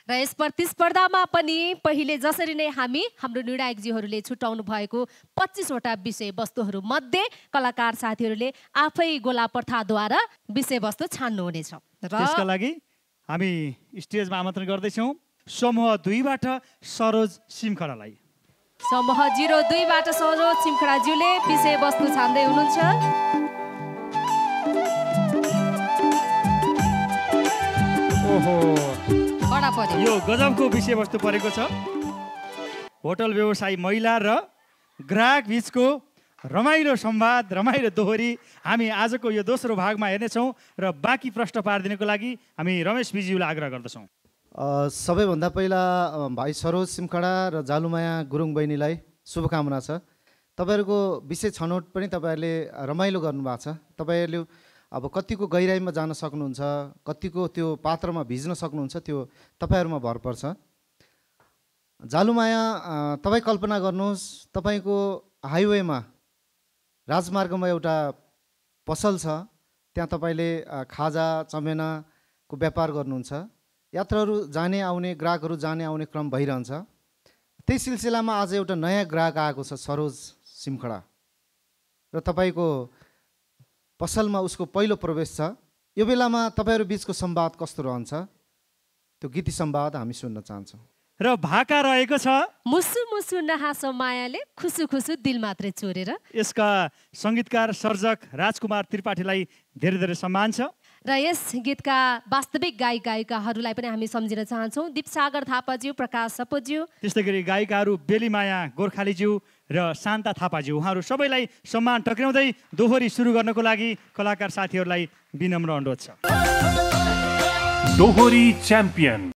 र यस प्रतिस्पर्धामा पनि पहिले जसरी नै हामी हाम्रो निर्णायकजीहरूले छुट्याउनु भएको पच्चिसवटा विषयवस्तुहरू मध्ये कलाकार साथीहरूले आफै गोला प्रथाद्वारा विषयवस्तु छान्नुहुनेछ। र त्यसका लागि हामी स्टेजमा आमन्त्रण गर्दैछौँ समूह दुईबाट सरोज सिमखडालाई। समूह जिरो दुईबाट सरोज सिमखडाज्यूले विषयवस्तु छान्दै हुनुहुन्छ। ओहो, बडा पर्यो। यो गजबको विषयवस्तु परेको छ होटल व्यवसायी महिला र ग्राहक बिचको रमाइलो संवाद, रमाइलो दोहोरी। हामी आजको यो दोस्रो भागमा हेर्नेछौँ र बाँकी प्रश्न पारिदिनको लागि हामी रमेश बिजीलाई आग्रह गर्दछौँ। अ, सबैभन्दा पहिला अ, भाइ सरोज सिमखडा र जालुमाया गुरुङ बहिनीलाई शुभकामना छ। तपाईँहरूको विषय छनौट पनि तपाईँहरूले रमाइलो गर्नुभएको छ। तपाईँहरूले अब कतिको गहिराइमा जान सक्नुहुन्छ, कतिको त्यो पात्रमा भिज्न सक्नुहुन्छ, त्यो तपाईँहरूमा भर पर्छ। जालुमाया, तपाईँ कल्पना गर्नुहोस्, तपाईँको हाइवेमा राजमार्गमा एउटा पसल छ, त्यहाँ तपाईँले खाजा चमेनाको व्यापार गर्नुहुन्छ। यात्राहरू जाने आउने, ग्राहकहरू जाने आउने क्रम भइरहन्छ। त्यही सिलसिलामा आज एउटा नयाँ ग्राहक आएको छ सरोज सिमखडा, र तपाईँको पसलमा उसको पहिलो प्रवेश छ। यो बेलामा तपाईहरु बीचको संवाद कस्तो रहन्छ त्यो गीति संवाद हामी सुन्न चाहन्छौं र भाका रहेको छ मुसु मुसु नहाँस मायाले खुसु खुसु दिल मात्रै चोरेर। यसका संगीतकार सर्जक राजकुमार त्रिपाठीलाई धेरै धेरै सम्मान छ र यस गीतका वास्तविक गायक गायिकाहरूलाई पनि हामी सम्झिन चाहन्छौं दीप सागर थापाज्यू, प्रकाश सपोज्यू, त्यस्तै गरी गायिकाहरू बेलीमाया गोर्खालीज्यू र शान्ता थापाज्यू उहाँहरू सबैलाई सम्मान टक्राउँदै दोहोरी सुरु गर्नको लागि कलाकार साथीहरूलाई विनम्र अनुरोध छ। दोहोरी च्याम्पियन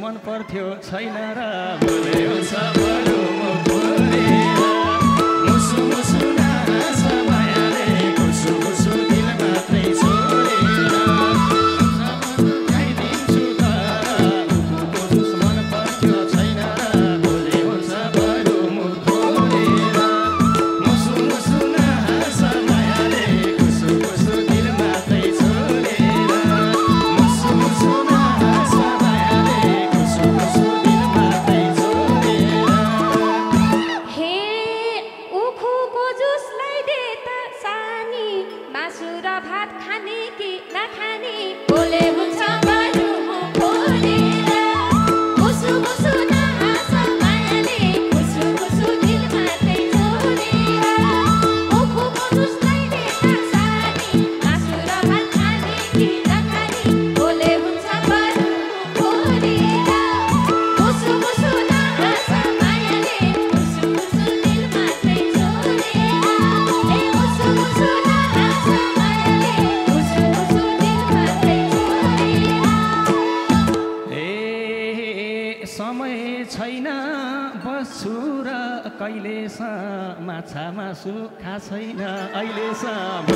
मन पर्थ्यो छैन र बोल्यो सबलो बोलेर मुसु मुसु नास मायाले कुसु कुसु दिन मात्रै छोडेर सम्म गाइदिन्छु तर मन पर्थ्यो छैन र बोल्यो सबलो बोलेर मुसु मुसु नास मायाले कुसु कुसु दिन मात्रै छोडेर मुसु मुसु छैन अहिलेसम्म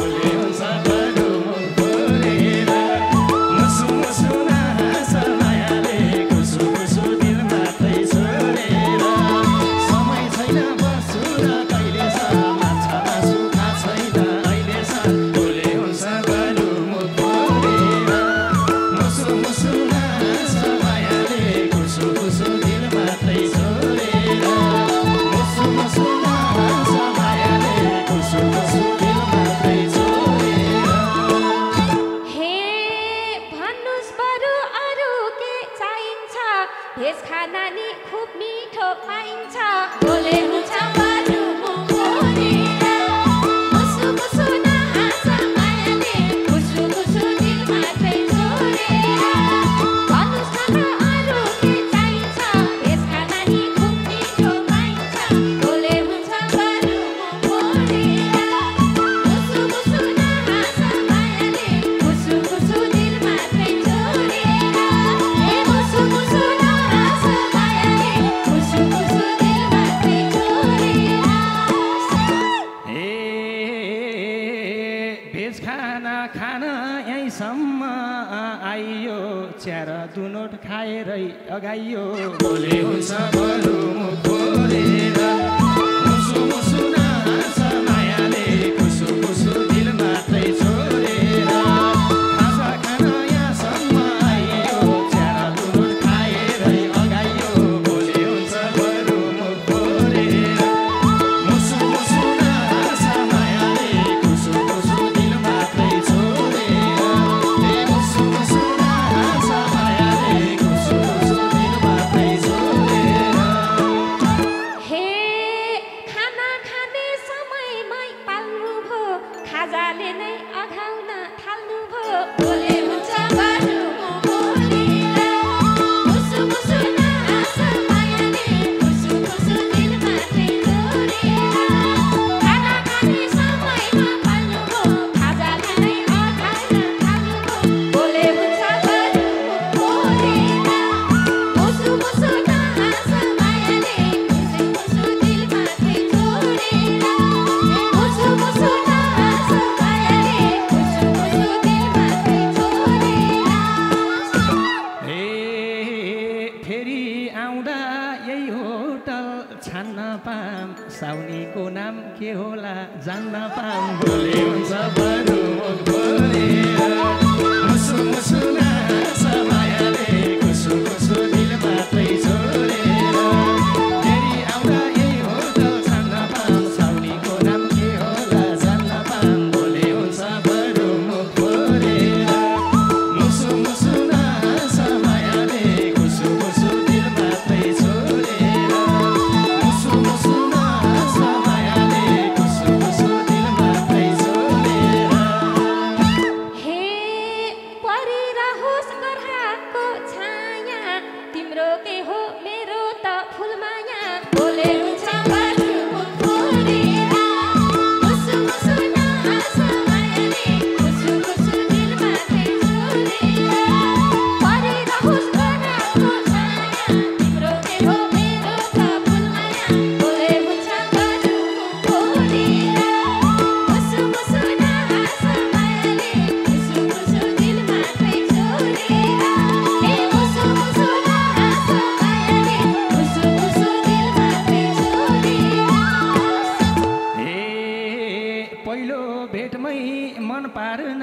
पार्न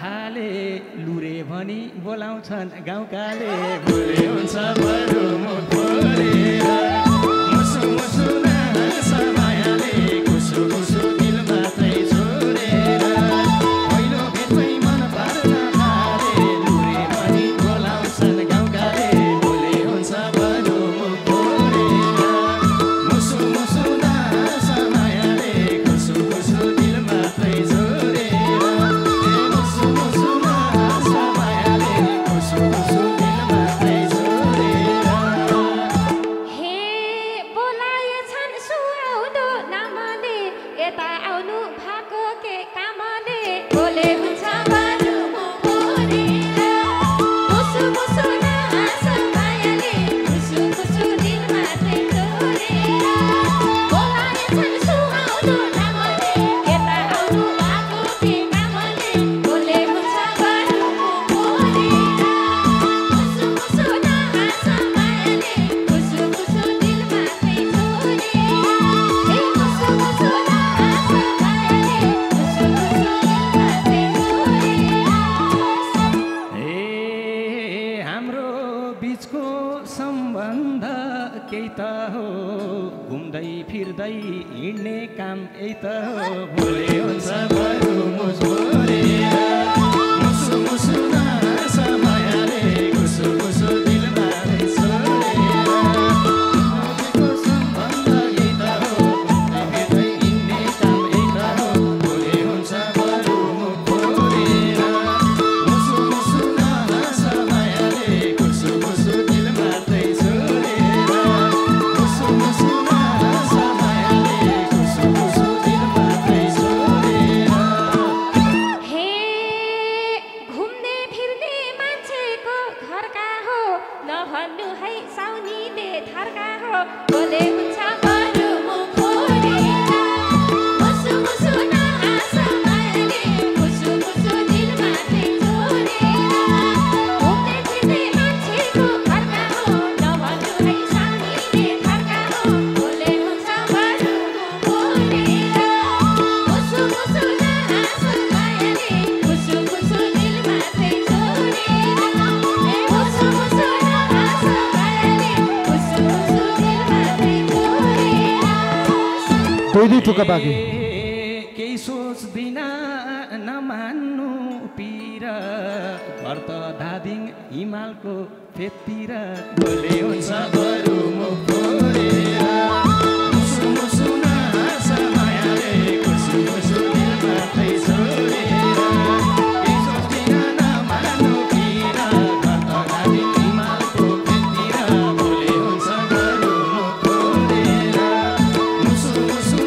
थाले लुरे भनी बोलाउँछन् गाउँकाले भुले हुन्छ बरु मुखोरेर मुसु मुसु नहाँस मायाले कुसु कुसु दिल मात्रै छोडेर पहिलो भेटमै मन पार्न थाले लुरे भनी बोलाउँछन् गाउँकाले भुले हुन्छ बरु मुखोरेर मुसु मुसु नहाँस मायाले कुसु कुसु दिल मात्रै केही सोच्दिन नमान्नु पिर घर त धादिङ हिमालको फेतिर भोले हुन्छ बरु मुखोरेर मुसु मुसु नहाँस मायाले कुसु कुसु दिल मात्रै छोडेर केही सोच्दिन नमान्नु पिर घर त धादिङ हिमालको फेतिर भोले हुन्छ बरु मुखोरेर मुसु मुसु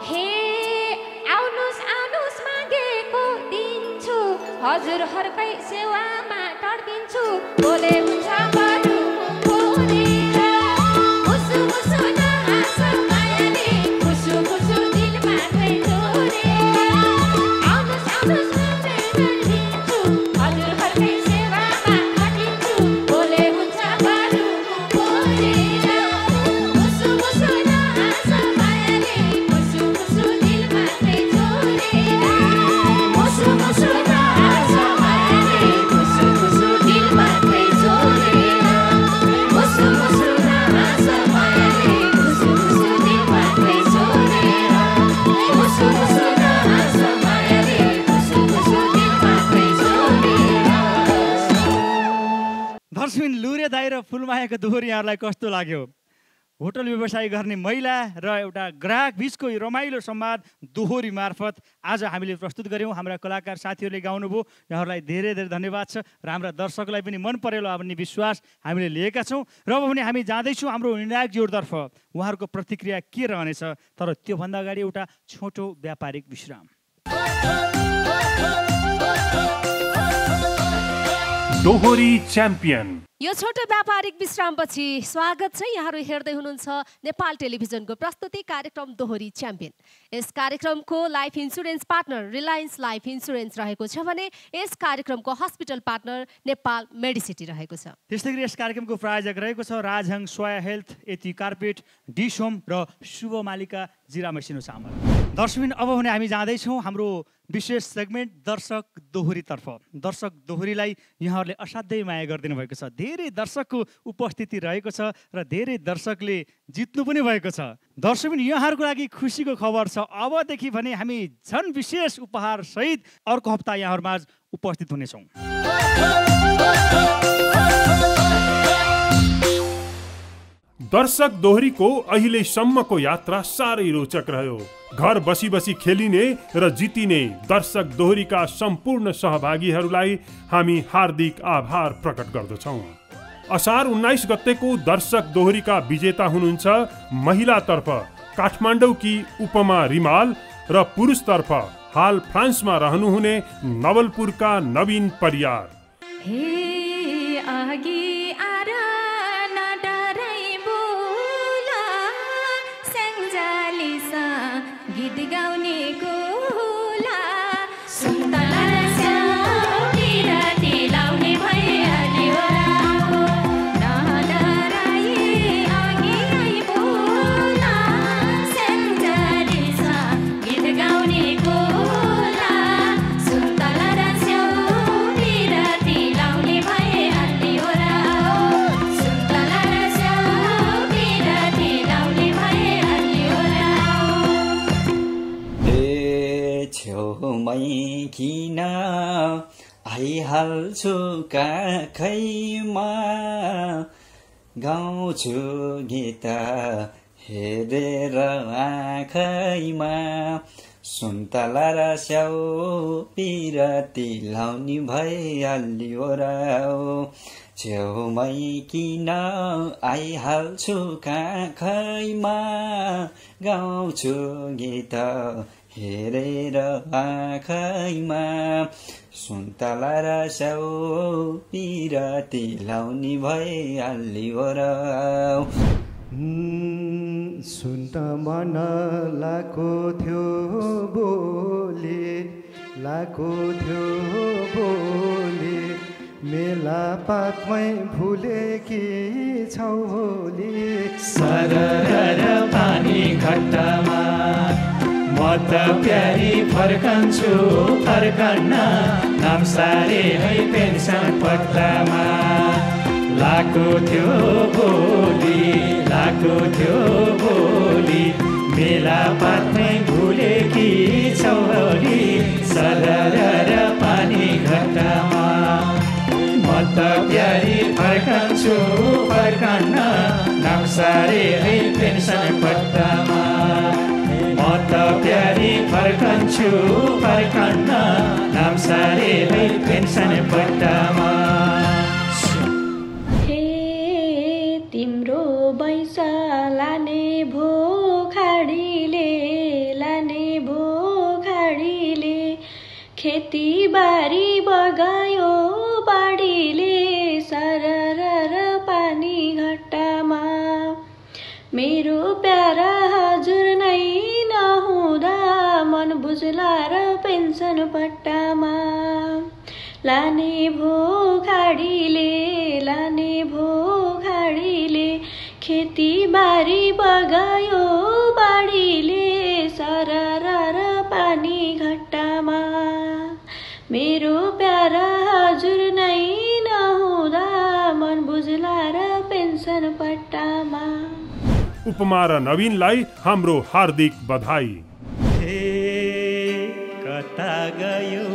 Hey सूर्य दाई र फुलमायाको दोहोर यहाँहरूलाई कस्तो लाग्यो? होटल व्यवसाय गर्ने महिला र एउटा ग्राहक बीचको रमाइलो संवाद दोहोरी मार्फत आज हामीले प्रस्तुत गऱ्यौँ। हाम्रा कलाकार साथीहरूले गाउनुभयो, यहाँहरूलाई धेरै धेरै धन्यवाद छ र हाम्रा दर्शकलाई पनि मन परेलो भन्ने विश्वास हामीले लिएका छौँ। र अब पनि हामी जाँदैछौँ हाम्रो निर्णायकज्यूतर्फ, उहाँहरूको प्रतिक्रिया के रहनेछ। तर त्योभन्दा अगाडि एउटा छोटो व्यापारिक विश्राम। दोहोरी च्याम्पियन। यो छोटो व्यापारिक विश्रामपछि स्वागत छ, यहाँहरू हेर्दै हुनुहुन्छ नेपाल टेलिभिजनको प्रस्तुति कार्यक्रम दोहोरी च्याम्पियन। यस कार्यक्रमको life insurance partner Reliance life insurance रहेको छ भने यस कार्यक्रमको हस्पिटल पार्टनर नेपाल मेडी सिटी रहेको छ। त्यस्तै गरी यस कार्यक्रमको प्रायोजक रहेको छ राजहंस स्वय health, Yeti carpet, dish home र शुभ मालिका जिरा मेसिनो सामान। दर्शकबिन, अब भने हामी जाँदैछौँ हाम्रो विशेष सेगमेन्ट दर्शक दोहोरीतर्फ। दर्शक दोहोरीलाई यहाँहरूले असाध्यै माया गरिदिनु भएको छ, धेरै दर्शकको उपस्थिति रहेको छ र धेरै दर्शकले जित्नु पनि भएको छ। दर्शकबिन, यहाँहरूको लागि खुसीको खबर छ, अबदेखि भने हामी झन् विशेष उपहार सहित अर्को हप्ता यहाँहरूमा उपस्थित हुनेछौँ। दर्शक दोहोरीको अहिलेसम्मको यात्रा साह्रै रोचक रह्यो। घर बसी बसी खेलिने र जितिने दर्शक दोहोरीका सम्पूर्ण सहभागीहरूलाई हामी हार्दिक आभार प्रकट गर्दछौँ। असार उन्नाइस गतेको दर्शक दोहोरीका विजेता हुनुहुन्छ महिलातर्फ काठमाडौँकी उपमा रिमाल र पुरुषतर्फ हाल फ्रान्समा रहनुहुने नवलपुरका नवीन परियार। किन आइहाल्छु काखैमा, गाउँछु गीत हेरेर आँखैमा, सुन्तला र स्याउ पिरती लाउनी भइहाल्ने हो र छेउमै किन आइहाल्छु काखैमा, गाउँछु गीत हेरेर आँखैमा, सुन्तला र स्याउ पिरती लाउनी भइहाल्ने हो र। सुन्न मन लाको थियो बोले, लाको थियो बोले, मेला पातमै भुलेकी छौ होली। सरर पानी घट्टामा म त प्यारी फर्कन्छु फर्कन्न, नाम सारे है पेन्सन पत्तामा, लाको थियो बोली, लाको थियो बोली, मेला पातमै भुलेकी छौ होली। सरर पानी घट्टामा म त प्यारी फर्कन्छु फर्कन्न, नाम सारे है पेन्सन पत्तामा, म त प्यारी फर्कन्छु फर्कन्न, नाम सारे है पेन्सन पत्तामा। हे तिम्रो भैँस लाने भो खाडीले, लाने भो खाडीले, खेतीबारी बगायो बाढीले, सरर पानी घट्टामा, मेरो प्यारा हजुर नै नहुँदा, मन बुझला र पेन्सन पट्टामा, लाने भो खाडीले, लाने भो खाडीले, खेतीबारी बगायो बाढीले, सरर पानी घट्टामा, मेरो प्यारा हजुर नै नहुँदा, मन बुझला र पेन्सन पट्टामा। उपमा र नवीनलाई हाम्रो हार्दिक बधाई। कता गयो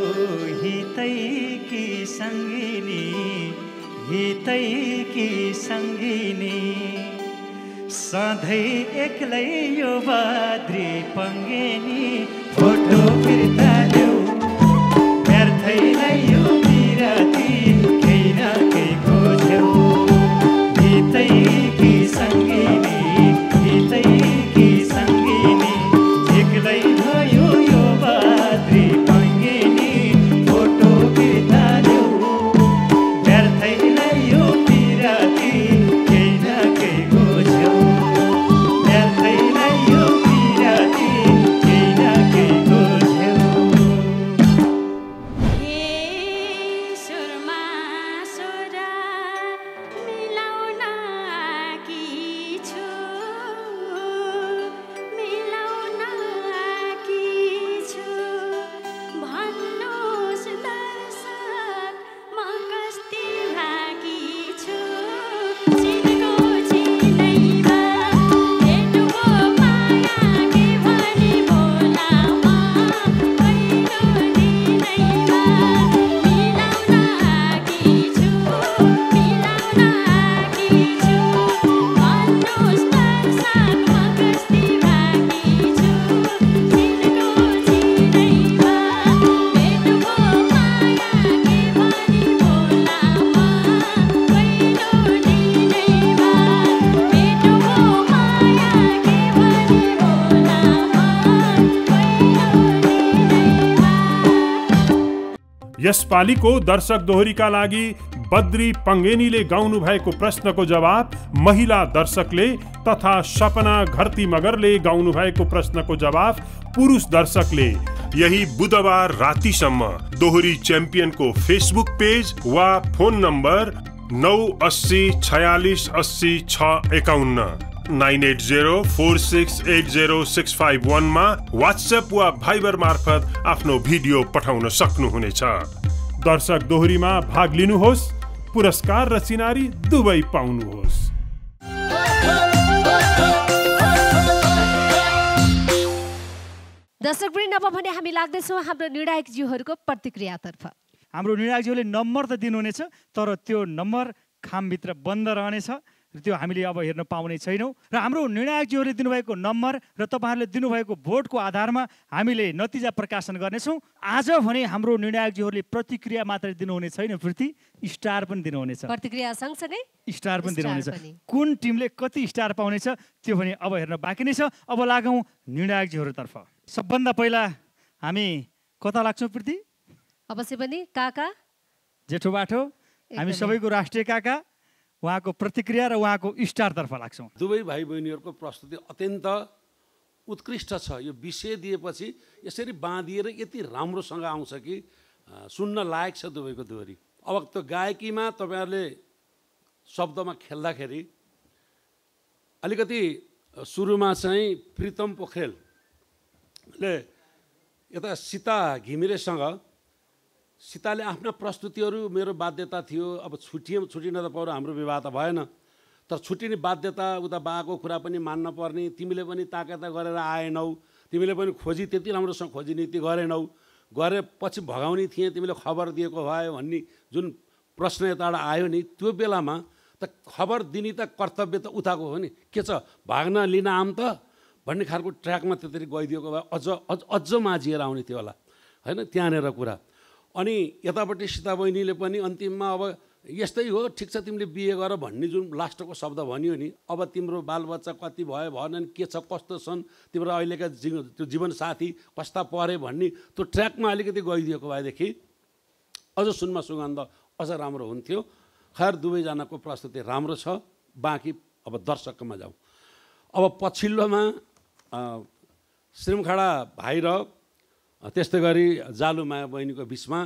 हितैकी सङ्गिनी, गीतै की संगिनी सधैं एक्लै यो बद्री पंगेनी फोटो फिर्ता ल्याऊ व्यर्थै नै यो बिरती केही न केही खोज्यौ गीतै की संगिनी गीतै की संगिनी एक्लै भयो यो बद्री पंगेनी फोटो फिर्ता यसपालिको दर्शक दोहोरीका लागि बद्री पंगेनीले गाउनु भएको प्रश्नको जवाब महिला दर्शकले तथा सपना घरती मगरले गाउनु भएको प्रश्नको जवाब पुरुष दर्शकले यही बुधबार रातिसम्म दोहोरी च्याम्पियनको फेसबुक पेज वा फोन नम्बर नौ अस्सी छयालिस अस्सी छ एकाउन्न nine eight zero four six eight zero six five वानमा वाट्सएप वा भाइबर मार्फत आफ्नो भिडियो पठाउन सक्नुहुनेछ। दर्शक दोहोरीमा भाग लिनुहोस्, पुरस्कार र सिनारी दुवै पाउनुहोस्। दर्शकवृन्द, अब भने हामी लाग्दैछौँ हाम्रो निर्णायकज्यूहरूको प्रतिक्रियातर्फ। हाम्रो निर्णायकज्यूले नम्बर त दिनुहुनेछ, तर त्यो नम्बर खामभित्र बन्द रहनेछ, त्यो हामीले अब हेर्न पाउने छैनौँ। र हाम्रो निर्णायकज्यूले दिनुभएको नम्बर र तपाईँहरूले दिनुभएको भोटको आधारमा हामीले नतिजा प्रकाशन गर्नेछौँ। आज भने हाम्रो निर्णायकज्यूहरूले प्रतिक्रिया मात्रै दिनुहुने छैन, प्रति स्टार पनि दिनुहुनेछ। प्रतिक्रिया सँगसँगै स्टार पनि दिनुहुनेछ। कुन टिमले कति स्टार पाउनेछ त्यो भने अब हेर्न बाँकी नै छ। अब लागौँ निर्णायकज्यूहरूतर्फ। सबभन्दा पहिला हामी कता लाग्छौँ प्रति? अवश्य पनि काका, जेठो बाठो, हामी सबैको राष्ट्रिय काका, उहाँको प्रतिक्रिया र उहाँको स्टारतर्फ लाग्छौँ। दुवै भाइ बहिनीहरूको प्रस्तुति अत्यन्त उत्कृष्ट छ। यो विषय दिएपछि यसरी बाँधिएर यति राम्रोसँग आउँछ कि सुन्न लायक छ दुवैको दोहोरी। अब त्यो गायकीमा तपाईँहरूले शब्दमा खेल्दाखेरि अलिकति सुरुमा चाहिँ प्रितम पोखरेलले यता सीता घिमिरेसँग, सीताले आफ्ना प्रस्तुतिहरू मेरो बाध्यता थियो, अब छुट्टिए छुट्टिन त पर हाम्रो विवाह त भएन, तर छुट्टिने बाध्यता उता बाको कुरा पनि मान्न पर्ने, तिमीले पनि ताकता गरेर आएनौ, तिमीले पनि खोजी त्यति राम्रोसँग खोजी नीति गरेनौ, गरेपछि भगाउने थिएँ, तिमीले खबर दिएको भयो भन्ने जुन प्रश्न यताबाट आयो नि, त्यो बेलामा त खबर दिने त कर्तव्य त उताको हो नि, के छ भाग्न लिन आम त भन्ने खालको ट्र्याकमा त्यति गइदिएको भए अझ अझ अझ माझिएर आउने थियो होला, होइन? त्यहाँनिर कुरा। अनि यतापट्टि सीता बहिनीले पनि अन्तिममा अब यस्तै हो, ठिक छ तिमीले बिहे गर भन्ने जुन लास्टको शब्द भनियो नि, अब तिम्रो बालबच्चा कति भयो भनन्, के छ कस्तो छन्, तिम्रो अहिलेका जी त्यो जीवनसाथी कस्ता परे भन्ने त्यो ट्र्याकमा अलिकति गइदिएको भएदेखि अझ सुनमा सुगन्ध अझ राम्रो हुन्थ्यो। खैर दुवैजनाको प्रस्तुति राम्रो छ। बाँकी अब दर्शकमा जाउँ। अब पछिल्लोमा श्रीमखडा भाइ र त्यस्तै गरी जालुमाया बहिनीको बिचमा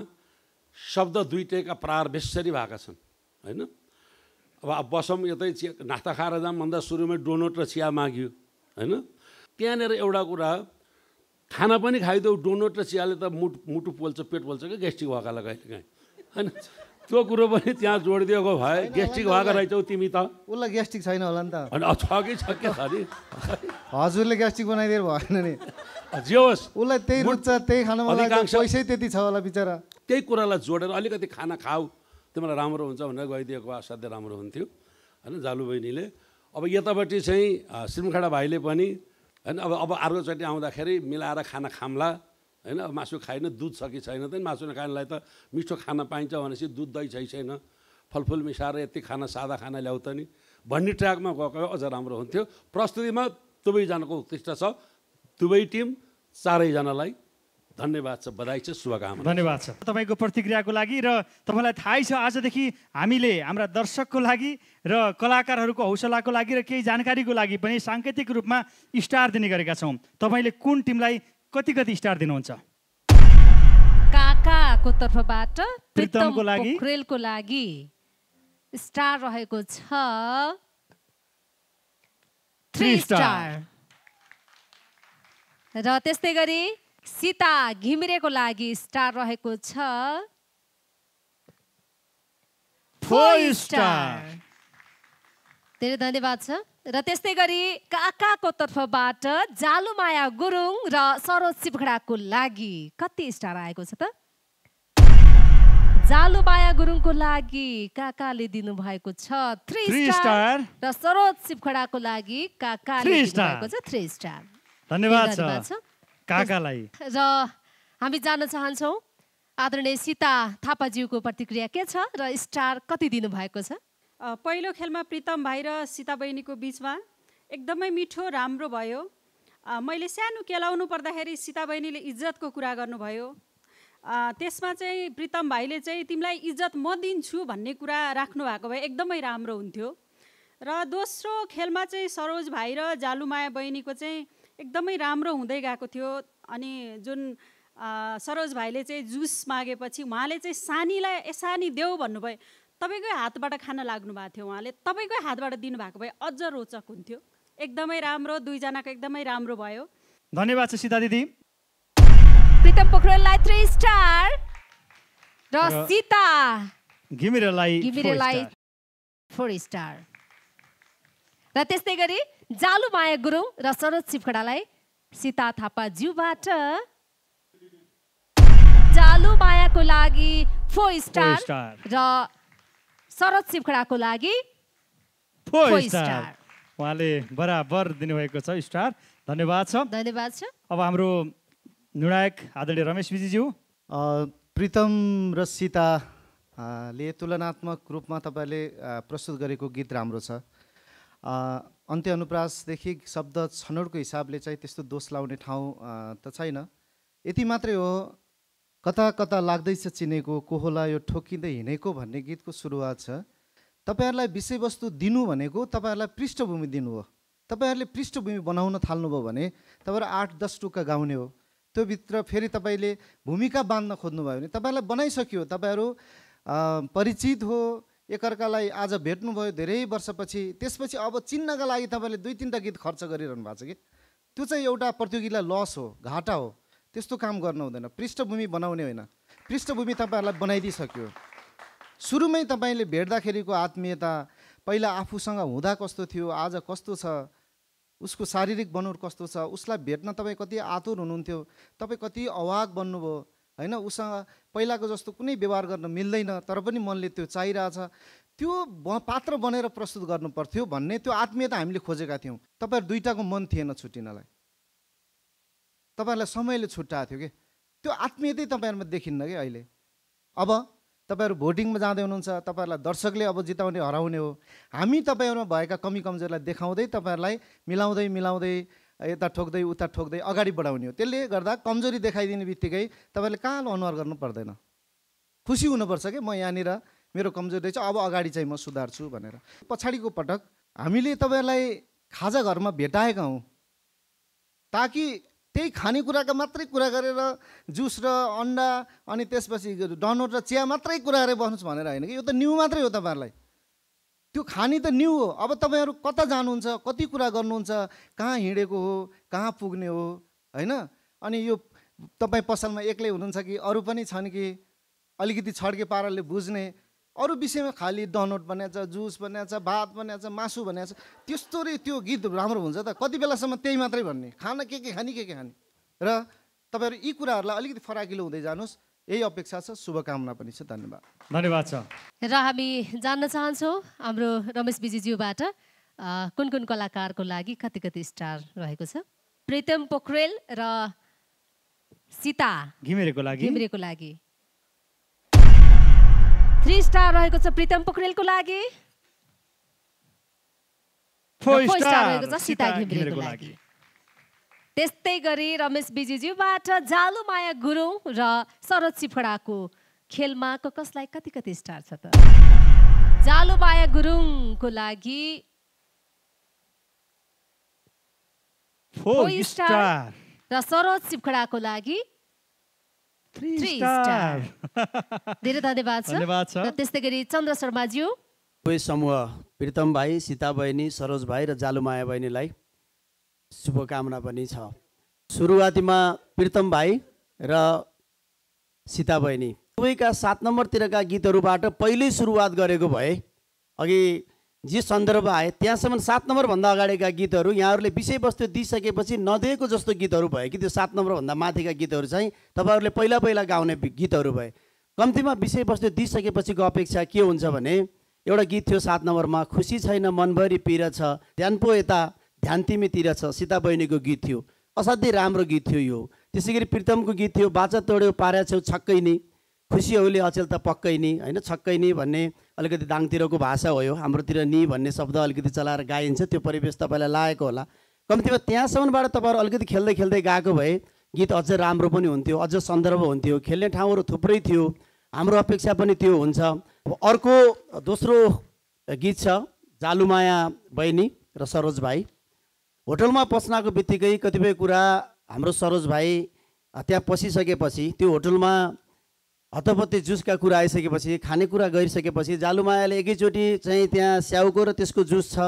शब्द दुइटैका प्रार बेसरी भएका छन्, होइन? अब बसौँ यतै चिया नास्ता खाएर जाऊँ भन्दा सुरुमै डोनट र चिया माग्यो, होइन? त्यहाँनिर एउटा कुरा, खाना पनि खाइदेऊ, डोनट र चियाले त मुट मुटु पोल्छ, पेट पोल्छ कि ग्यास्ट्रिक भएकालाई कहिलेकाहीँ, होइन? त्यो कुरो पनि त्यहाँ जोडिदिएको भए ग्यास्ट्रिक भएका रहेछौ तिमी त। उसलाई ग्यास्ट्रिक छैन होला नि त? होइन, छ कि छ क्या छ नि, हजुरले ग्यास्ट्रिक बनाइदिएर भएन नि। जे होस्, उसलाई त्यही रुच्छ, त्यही खाना, पैसै त्यति छ होला बिचरा। त्यही कुरालाई जोडेर अलिकति खाना खाऊ तिमीलाई राम्रो हुन्छ भनेर गइदिएको भए असाध्यै राम्रो हुन्थ्यो हैन जालु बहिनीले। अब यतापट्टि चाहिँ सिमखाडा भाइले पनि हैन अब अब अर्कोचोटि आउँदाखेरि मिलाएर खाना खाम्ला हैन, अब मासु खाइन दुध छ कि छैन, त मासु नखानेलाई त मिठो खाना पाइन्छ भनेपछि दुध दही चाहिँ छैन फलफुल मिसाएर यति खाना सादा खाना ल्याउ त नि भन्ने ट्र्याकमा गएको अझ राम्रो हुन्थ्यो। प्रस्तुतिमा दुवैजनाको उत्कृष्ट छ, दुवै टिम चारैजनालाई धन्यवाद छ, बधाई छ, शुभकामना। धन्यवाद छ तपाईँको प्रतिक्रियाको लागि र तपाईँलाई थाहै छ आजदेखि हामीले हाम्रा दर्शकको लागि र कलाकारहरूको हौसलाको लागि र केही जानकारीको लागि पनि साङ्केतिक रूपमा स्टार दिने गरेका छौँ। तपाईँले कुन टिमलाई कति कति स्टार दिनुहुन्छ? काकाको तर्फबाट प्रितमको लागि पोखरेलको लागि स्टार रहेको छ थ्री स्टार र त्यस्तै गरी सीता घिमिरेको लागि स्टार रहेको छ फोर स्टार। धेरै धन्यवाद छ। र त्यस्तै गरी काकाको तर्फबाट जालुमाया गुरुङ र सरोज सिमखडाको लागि कति स्टार आएको छ त? जालुमाया गुरुङको लागि काकाले दिनु भएको छ थ्री स्टार र सरोज सिमखडाको लागि काकाले दिनु भएको छ थ्री स्टार। धन्यवाद छ काकालाई। र हामी जान्न चाहन्छौँ आदरणीय सीता थापाज्यूको प्रतिक्रिया के छ र स्टार कति दिनुभएको छ? पहिलो खेलमा प्रितम भाइ र सीता बहिनीको बिचमा एकदमै मिठो राम्रो भयो। मैले सानो केलाउनु पर्दाखेरि सीता बहिनीले इज्जतको कुरा गर्नुभयो, त्यसमा चाहिँ प्रितम भाइले चाहिँ तिमीलाई इज्जत म दिन्छु भन्ने कुरा राख्नु भएको भए एकदमै राम्रो हुन्थ्यो। र दोस्रो खेलमा चाहिँ सरोज भाइ र जालुमाया बहिनीको चाहिँ एकदमै राम्रो हुँदै गएको थियो। अनि जुन सरोज भाइले चाहिँ जुस मागेपछि उहाँले चाहिँ सानीलाई ए सानी देऊ भन्नुभयो, तपाईँकै हातबाट खान लाग्नु भएको थियो, उहाँले तपाईँकै हातबाट दिनुभएको भए अझ रोचक हुन्थ्यो। एकदमै राम्रो, दुईजनाको एकदमै राम्रो भयो। धन्यवाद छ सीता दिदी। प्रितम पोखरेललाई थ्री स्टार र सीता घिमिरेलाई फोर स्टार र त्यस्तै गरी जालुमाया गुरुङ र सरोज सिमखडालाई सीता थापाज्यूबाट जालुमायाको लागि फोर स्टार र सरोज सिमखडाको लागि फोर स्टार उहाँले बराबर दिनुभएको छ स्टार। धन्यवाद छ। धन्यवाद छ। अब हाम्रो निर्णायक आदरणीय रमेश बिजीज्यू, प्रितम र सीताले तुलनात्मक रूपमा तपाईँले प्रस्तुत गरेको गीत राम्रो छ। अन्त्य अनुप्रासदेखि शब्द छनौटको हिसाबले चाहिँ त्यस्तो दोष लाउने ठाउँ त छैन, यति मात्रै हो कता कता लाग्दैछ चिनेको कोहोला यो ठोकिँदै हिँडेको भन्ने गीतको सुरुवात छ। तपाईँहरूलाई विषयवस्तु दिनु भनेको तपाईँहरूलाई पृष्ठभूमि दिनु हो, तपाईँहरूले पृष्ठभूमि बनाउन थाल्नुभयो भने तपाईँहरू आठ दस टुक्का गाउने हो, त्योभित्र फेरि तपाईँले भूमिका बाँध्न खोज्नुभयो भने तपाईँहरूलाई बनाइसक्यो, तपाईँहरू परिचित हो, एकअर्कालाई आज भेट्नुभयो धेरै वर्षपछि, त्यसपछि अब चिन्नका लागि तपाईँले दुई तिनवटा गीत खर्च गरिरहनु भएको छ कि त्यो चाहिँ एउटा प्रतियोगीलाई लस हो, घाटा हो, त्यस्तो काम गर्नु हुँदैन। पृष्ठभूमि बनाउने होइन, पृष्ठभूमि तपाईँहरूलाई बनाइदिइसक्यो। सुरुमै तपाईँले भेट्दाखेरिको आत्मीयता, पहिला आफूसँग हुँदा कस्तो थियो, आज कस्तो छ, उसको शारीरिक बनोट कस्तो छ, उसलाई भेट्न तपाईँ कति आतुर हुनुहुन्थ्यो, तपाईँ कति अवाग बन्नुभयो हैन, उसँग पहिलाको जस्तो कुनै व्यवहार गर्न मिल्दैन तर पनि मनले त्यो चाहिरहेछ, त्यो पात्र बनेर प्रस्तुत गर्नु पर्थ्यो भन्ने त्यो आत्मीयता हामीले खोजेका थियौँ। तपाईँहरू दुईटाको मन थिएन छुट्टिनलाई, तपाईँहरूलाई समयले छुट्टाएको थियो कि त्यो आत्मीयतै तपाईँहरूमा देखिन्न कि अहिले। अब तपाईँहरू भोटिङमा जाँदै हुनुहुन्छ, तपाईँहरूलाई दर्शकले अब जिताउने हराउने हो, हामी तपाईँहरूमा भएका कमी कमजोरलाई देखाउँदै तपाईँहरूलाई मिलाउँदै मिलाउँदै यता ठोक्दै उता ठोक्दै अगाडि बढाउने हो। त्यसले गर्दा कमजोरी देखाइदिने बित्तिकै तपाईँले कालो अनुहार गर्नु पर्दैन, खुसी हुनुपर्छ कि म यहाँनिर मेरो कमजोरी रहेछ अब अगाडि चाहिँ म सुधार्छु भनेर। पछाडिको पटक हामीले तपाईँलाई खाजा घरमा भेटाएका हौँ ताकि त्यही खानेकुराका मात्रै कुरा गरेर जुस र अन्डा अनि त्यसपछि डनट र चिया मात्रै कुरा गरेर बस्नुहोस् भनेर होइन कि यो त न्यू मात्रै हो, तपाईँहरूलाई त्यो खानी त न्यू हो। अब तपाईँहरू कता जानुहुन्छ, कति कुरा गर्नुहुन्छ, कहाँ हिँडेको हो, कहाँ पुग्ने हो होइन, अनि यो तपाईँ पसलमा एक्लै हुनुहुन्छ कि अरू पनि छन् कि अलिकति छड्के पाराले बुझ्ने, अरू विषयमा खालि डनट बनाएछ, जुस बनाएछ, भात बनाएछ, मासु बनाएछ, त्यस्तो रे त्यो गीत राम्रो हुन्छ त? कति बेलासम्म त्यही मात्रै भन्ने, खाना के के खाने के के खाने। र तपाईँहरू यी कुराहरूलाई अलिकति फराकिलो हुँदै जानुहोस्, यही अपेक्षा छ, शुभकामना पनि छ। धन्यवाद। धन्यवाद छ। र हामी जान्न चाहन्छौँ हाम्रो रमेश बिजीज्यूबाट कुन कुन कलाकारको लागि कति कति स्टार रहेको छ। प्रीतम पोखरेल र सीता घिमिरेको लागि घिमिरेको लागि थ्री स्टार रहेको छ। प्रीतम पोखरेलको लागि फोर स्टार रहेको छ सीता घिमिरेको लागि। त्यस्तै गरी रमेश बिजीज्यूबाट जालुमाया गुरुङ र सरोज सिम्खडाको खेलमा कसलाई कति कति स्टार छ त। जालुमाया गुरुङको लागि फोर स्टार र सरोज सिम्खडाको लागि थ्री स्टार। धेरै धन्यवाद छ। र त्यस्तै गरी चन्द्र शर्माज्यू समूह प्रीतम भाइ, सीता बहिनी, सरोज भाइ र जालुमाया बहिनीलाई शुभकामना पनि छ। सुरुवातीमा प्रीतम भाइ र सीता बहिनी दुवैका सात नम्बरतिरका गीतहरूबाट पहिल्यै सुरुवात गरेको भए अघि जे सन्दर्भ आए त्यहाँसम्म सात नम्बरभन्दा अगाडिका गीतहरू यहाँहरूले विषयवस्तु दिइसकेपछि नदिएको जस्तो गीतहरू भए कि त्यो सात नम्बरभन्दा माथिका गीतहरू चाहिँ तपाईँहरूले पहिला पहिला गाउने गीतहरू भए। कम्तीमा विषयवस्तु दिइसकेपछिको अपेक्षा के हुन्छ भने एउटा गीत थियो सात नम्बरमा, खुसी छैन मनभरि पिर छ ध्यान पो यता ध्यान तिमीतिर छ, सीता बहिनीको गीत थियो, असाध्यै राम्रो गीत थियो यो। त्यसै गरी प्रीतमको गीत थियो बाचा तोड्यो पारा छेउ छक्कै नि, खुसी औले अचेल त पक्कै नि, होइन छक्कै नि भन्ने अलिकति दाङतिरको भाषा हो, हाम्रोतिर नि भन्ने शब्द अलिकति चलाएर गाइन्छ। त्यो परिवेश तपाईँलाई लागेको होला। कम्तीमा त्यहाँसम्मबाट तपाईँहरू अलिकति खेल्दै खेल्दै गएको भए गीत अझ राम्रो पनि हुन्थ्यो, अझ सन्दर्भ हुन्थ्यो, खेल्ने ठाउँहरू थुप्रै थियो। हाम्रो अपेक्षा पनि त्यो हुन्छ। अर्को दोस्रो गीत छ जालुमाया बहिनी र सरोज भाइ। होटलमा पस्नको बित्तिकै कतिपय कुरा हाम्रो सरोज भाइ त्यहाँ पसिसकेपछि त्यो होटलमा हतपत्ती जुसका कुरा आइसकेपछि खानेकुरा गरिसकेपछि जालुमायाले एकैचोटि चाहिँ त्यहाँ स्याउको र त्यसको जुस छ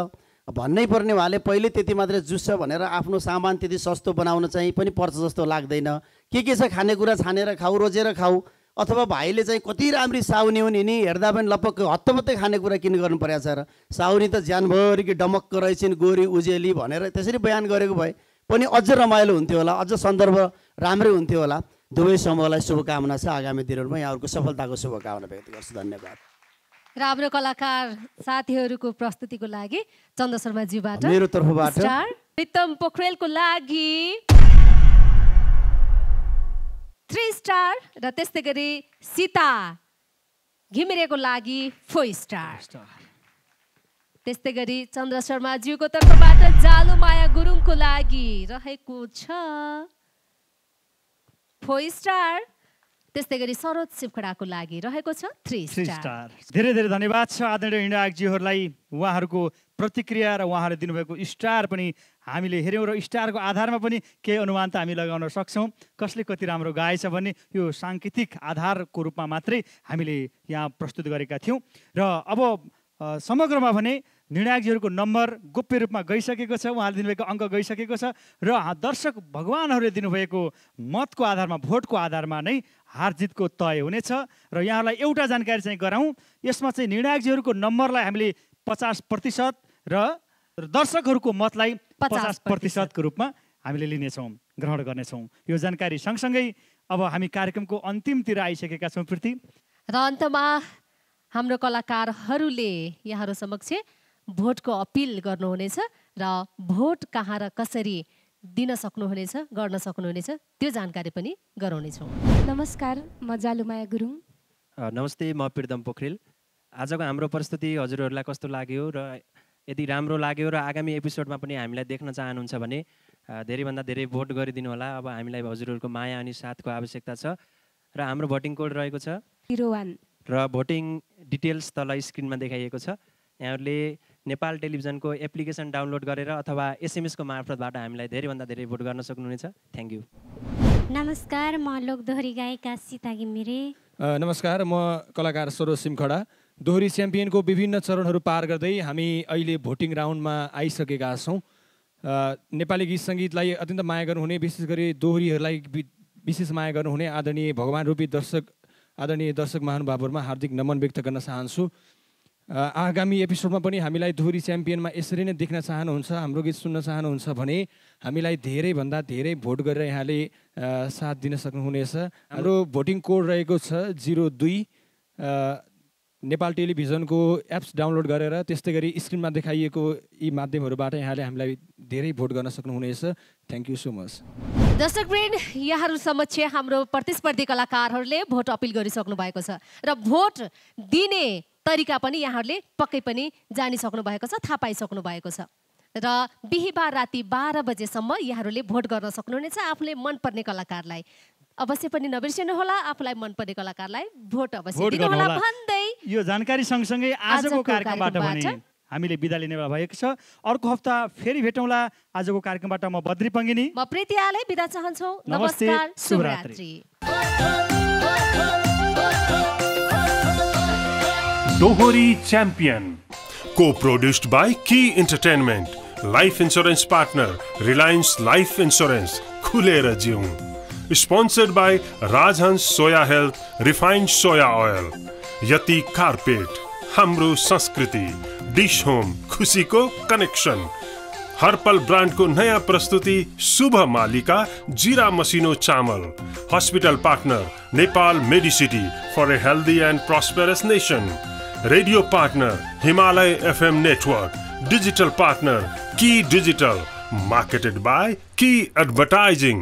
भन्नै पर्ने उहाँले पहिले त्यति मात्रै जुस छ भनेर आफ्नो सामान त्यति सस्तो बनाउन चाहिँ पनि पर्छ जस्तो लाग्दैन। के के छ खानेकुरा छानेर खाऊ, रोजेर खाऊ, अथवा भाइले चाहिँ कति राम्री साउनी हुने नि हेर्दा पनि लपक्क हत्तपत्तै खानेकुरा किन गर्नु परेको छ र, साउनी त ज्यानभरि कि डमक्क रहेछन् गोरी उजेली भनेर त्यसरी बयान गरेको भए पनि अझ रमाइलो हुन्थ्यो होला, अझ सन्दर्भ राम्रै हुन्थ्यो होला। दुवै समूहलाई शुभकामना छ, आगामी दिनहरूमा यहाँहरूको सफलताको शुभकामना व्यक्त गर्छु। धन्यवाद। र हाम्रो कलाकार साथीहरूको प्रस्तुतिको लागि चन्द्र शर्माज्यूबाट मेरो तर्फबाट प्रीतम पोखरेलको लागि थ्री स्टार र त्यस्तै गरी सीता घिमिरेको लागि फोर स्टार। त्यस्तै गरी चन्द्र शर्माज्यूको तर्फबाट जालुमाया गुरुङको लागि रहेको छ फोर स्टार। त्यस्तै गरी सरोज सिम्खडाको लागि रहेको छ थ्री स्टार। धेरै धेरै धन्यवाद छ आदरणीय हिन्डाकजीहरूलाई। उहाँहरूको प्रतिक्रिया र उहाँहरूले दिनुभएको स्टार पनि हामीले हेऱ्यौँ र स्टारको आधारमा पनि केही अनुमान त हामी लगाउन सक्छौँ कसले कति राम्रो गाएछ भन्ने। यो साङ्केतिक आधारको रूपमा मात्रै हामीले यहाँ प्रस्तुत गरेका थियौँ। र अब समग्रमा भने निर्णायकजीहरूको नम्बर गोप्य रूपमा गइसकेको छ, उहाँले दिनुभएको अङ्क गइसकेको छ र दर्शक भगवानहरूले दिनुभएको मतको आधारमा, भोटको आधारमा नै हार जितको तय हुनेछ। र यहाँलाई एउटा जानकारी चाहिँ गराउँ, यसमा चाहिँ निर्णायकजीहरूको नम्बरलाई हामीले पचास प्रतिशत र दर्शकहरूको मतलाई पचास प्रतिशतको रूपमा हामीले लिनेछौँ, ग्रहण गर्नेछौँ। यो जानकारी सँगसँगै अब हामी कार्यक्रमको अन्तिमतिर आइसकेका छौँ पृथ्वी। र अन्तमा हाम्रो कलाकारहरूले यहाँहरू समक्ष भोटको अपिल गर्नुहुनेछ र भोट कहाँ र कसरी दिन सक्नुहुनेछ, गर्न सक्नुहुनेछ त्यो जानकारी पनि गराउनेछौँ। नमस्कार, म जालुमाया गुरुङ। नमस्ते, म प्रीतम पोखरेल। आजको हाम्रो प्रस्तुति हजुरहरूलाई कस्तो लाग्यो र यदि राम्रो लाग्यो र आगामी एपिसोडमा पनि हामीलाई देख्न चाहनुहुन्छ भने धेरैभन्दा धेरै भोट गरिदिनु होला। अब हामीलाई हजुरहरूको माया अनि साथको आवश्यकता छ र हाम्रो भोटिङ कोड रहेको छ शून्य एक र भोटिङ डिटेल्स तल स्क्रिनमा देखाइएको छ। यहाँहरूले नेपाल टेलिभिजनको एप्लिकेसन डाउनलोड गरेर अथवा एसएमएसको मार्फतबाट हामीलाई धेरैभन्दा धेरै भोट गर्न सक्नुहुनेछ। Thank you. नमस्कार, म लोकदोहोरी गायिका सीता घिमिरे। नमस्कार, म कलाकार सरोज सिम्खडा। दोहोरी च्याम्पियनको विभिन्न चरणहरू पार गर्दै हामी अहिले भोटिङ राउन्डमा आइसकेका छौँ। नेपाली गीत सङ्गीतलाई अत्यन्त माया गर्नुहुने, विशेष गरी दोहोरीहरूलाई विशेष माया गर्नुहुने आदरणीय भगवान रूपी दर्शक, आदरणीय दर्शक महानुभावहरूमा हार्दिक नमन व्यक्त गर्न चाहन्छु। आगामी एपिसोडमा पनि हामीलाई धुरी च्याम्पियनमा यसरी नै देख्न चाहनुहुन्छ, हाम्रो गीत सुन्न चाहनुहुन्छ भने हामीलाई धेरैभन्दा धेरै भोट गरेर यहाँले साथ दिन सक्नुहुनेछ। हाम्रो भोटिङ कोड रहेको छ शून्य दुई। नेपाल टेलिभिजनको एप्स डाउनलोड गरेर त्यस्तै गरी स्क्रिनमा देखाइएको यी माध्यमहरूबाट यहाँले हामीलाई धेरै भोट गर्न सक्नुहुनेछ। Thank you so much. दर्शकवृन्द, यहाँहरू समक्ष हाम्रो प्रतिस्पर्धी कलाकारहरूले भोट अपिल गरिसक्नु भएको छ र भोट दिने तरिका पनि यहाँहरूले पक्कै पनि जानिसक्नु भएको छ, थाहा पाइसक्नु भएको छ र बिहीबार राति बाह्र बजेसम्म यहाँहरूले भोट गर्न सक्नुहुनेछ आफूले मनपर्ने कलाकारलाई। अवश्य पनि नबिर्सिनुहोला आफूलाई मनपर्ने कलाकारलाई भोट अवश्य दिनुहोला भन्दै यो जानकारी सँगसँगै आजको कार्यक्रमबाट पनि हामीले बिदा लिने भएको छ। अर्को हप्ता फेरि भेटौँला। आजको कार्यक्रमबाट म बद्री पङ्गेनी, म प्रीति आले बिदा चाहन्छु। नमस्कार, शुभरात्रि। दोहरी Champion, co-produced by Key Entertainment, Life Insurance Partner, Reliance Life Insurance, Khulera Jiun. Sponsored by Rajhans Soya Health, Refined Soya Oil, Yati Carpet, Hamru Sanskriti, Dish Home, Khushi Ko Connection, हर्पल brand को नया प्रस्तुति शुभ मालिका जीरा मसिनो चामल, hospital partner नेपाल मेडी सिटी for a healthy and prosperous nation, radio partner Himalaya FM network, digital partner Ki digital, marketed by Ki advertising.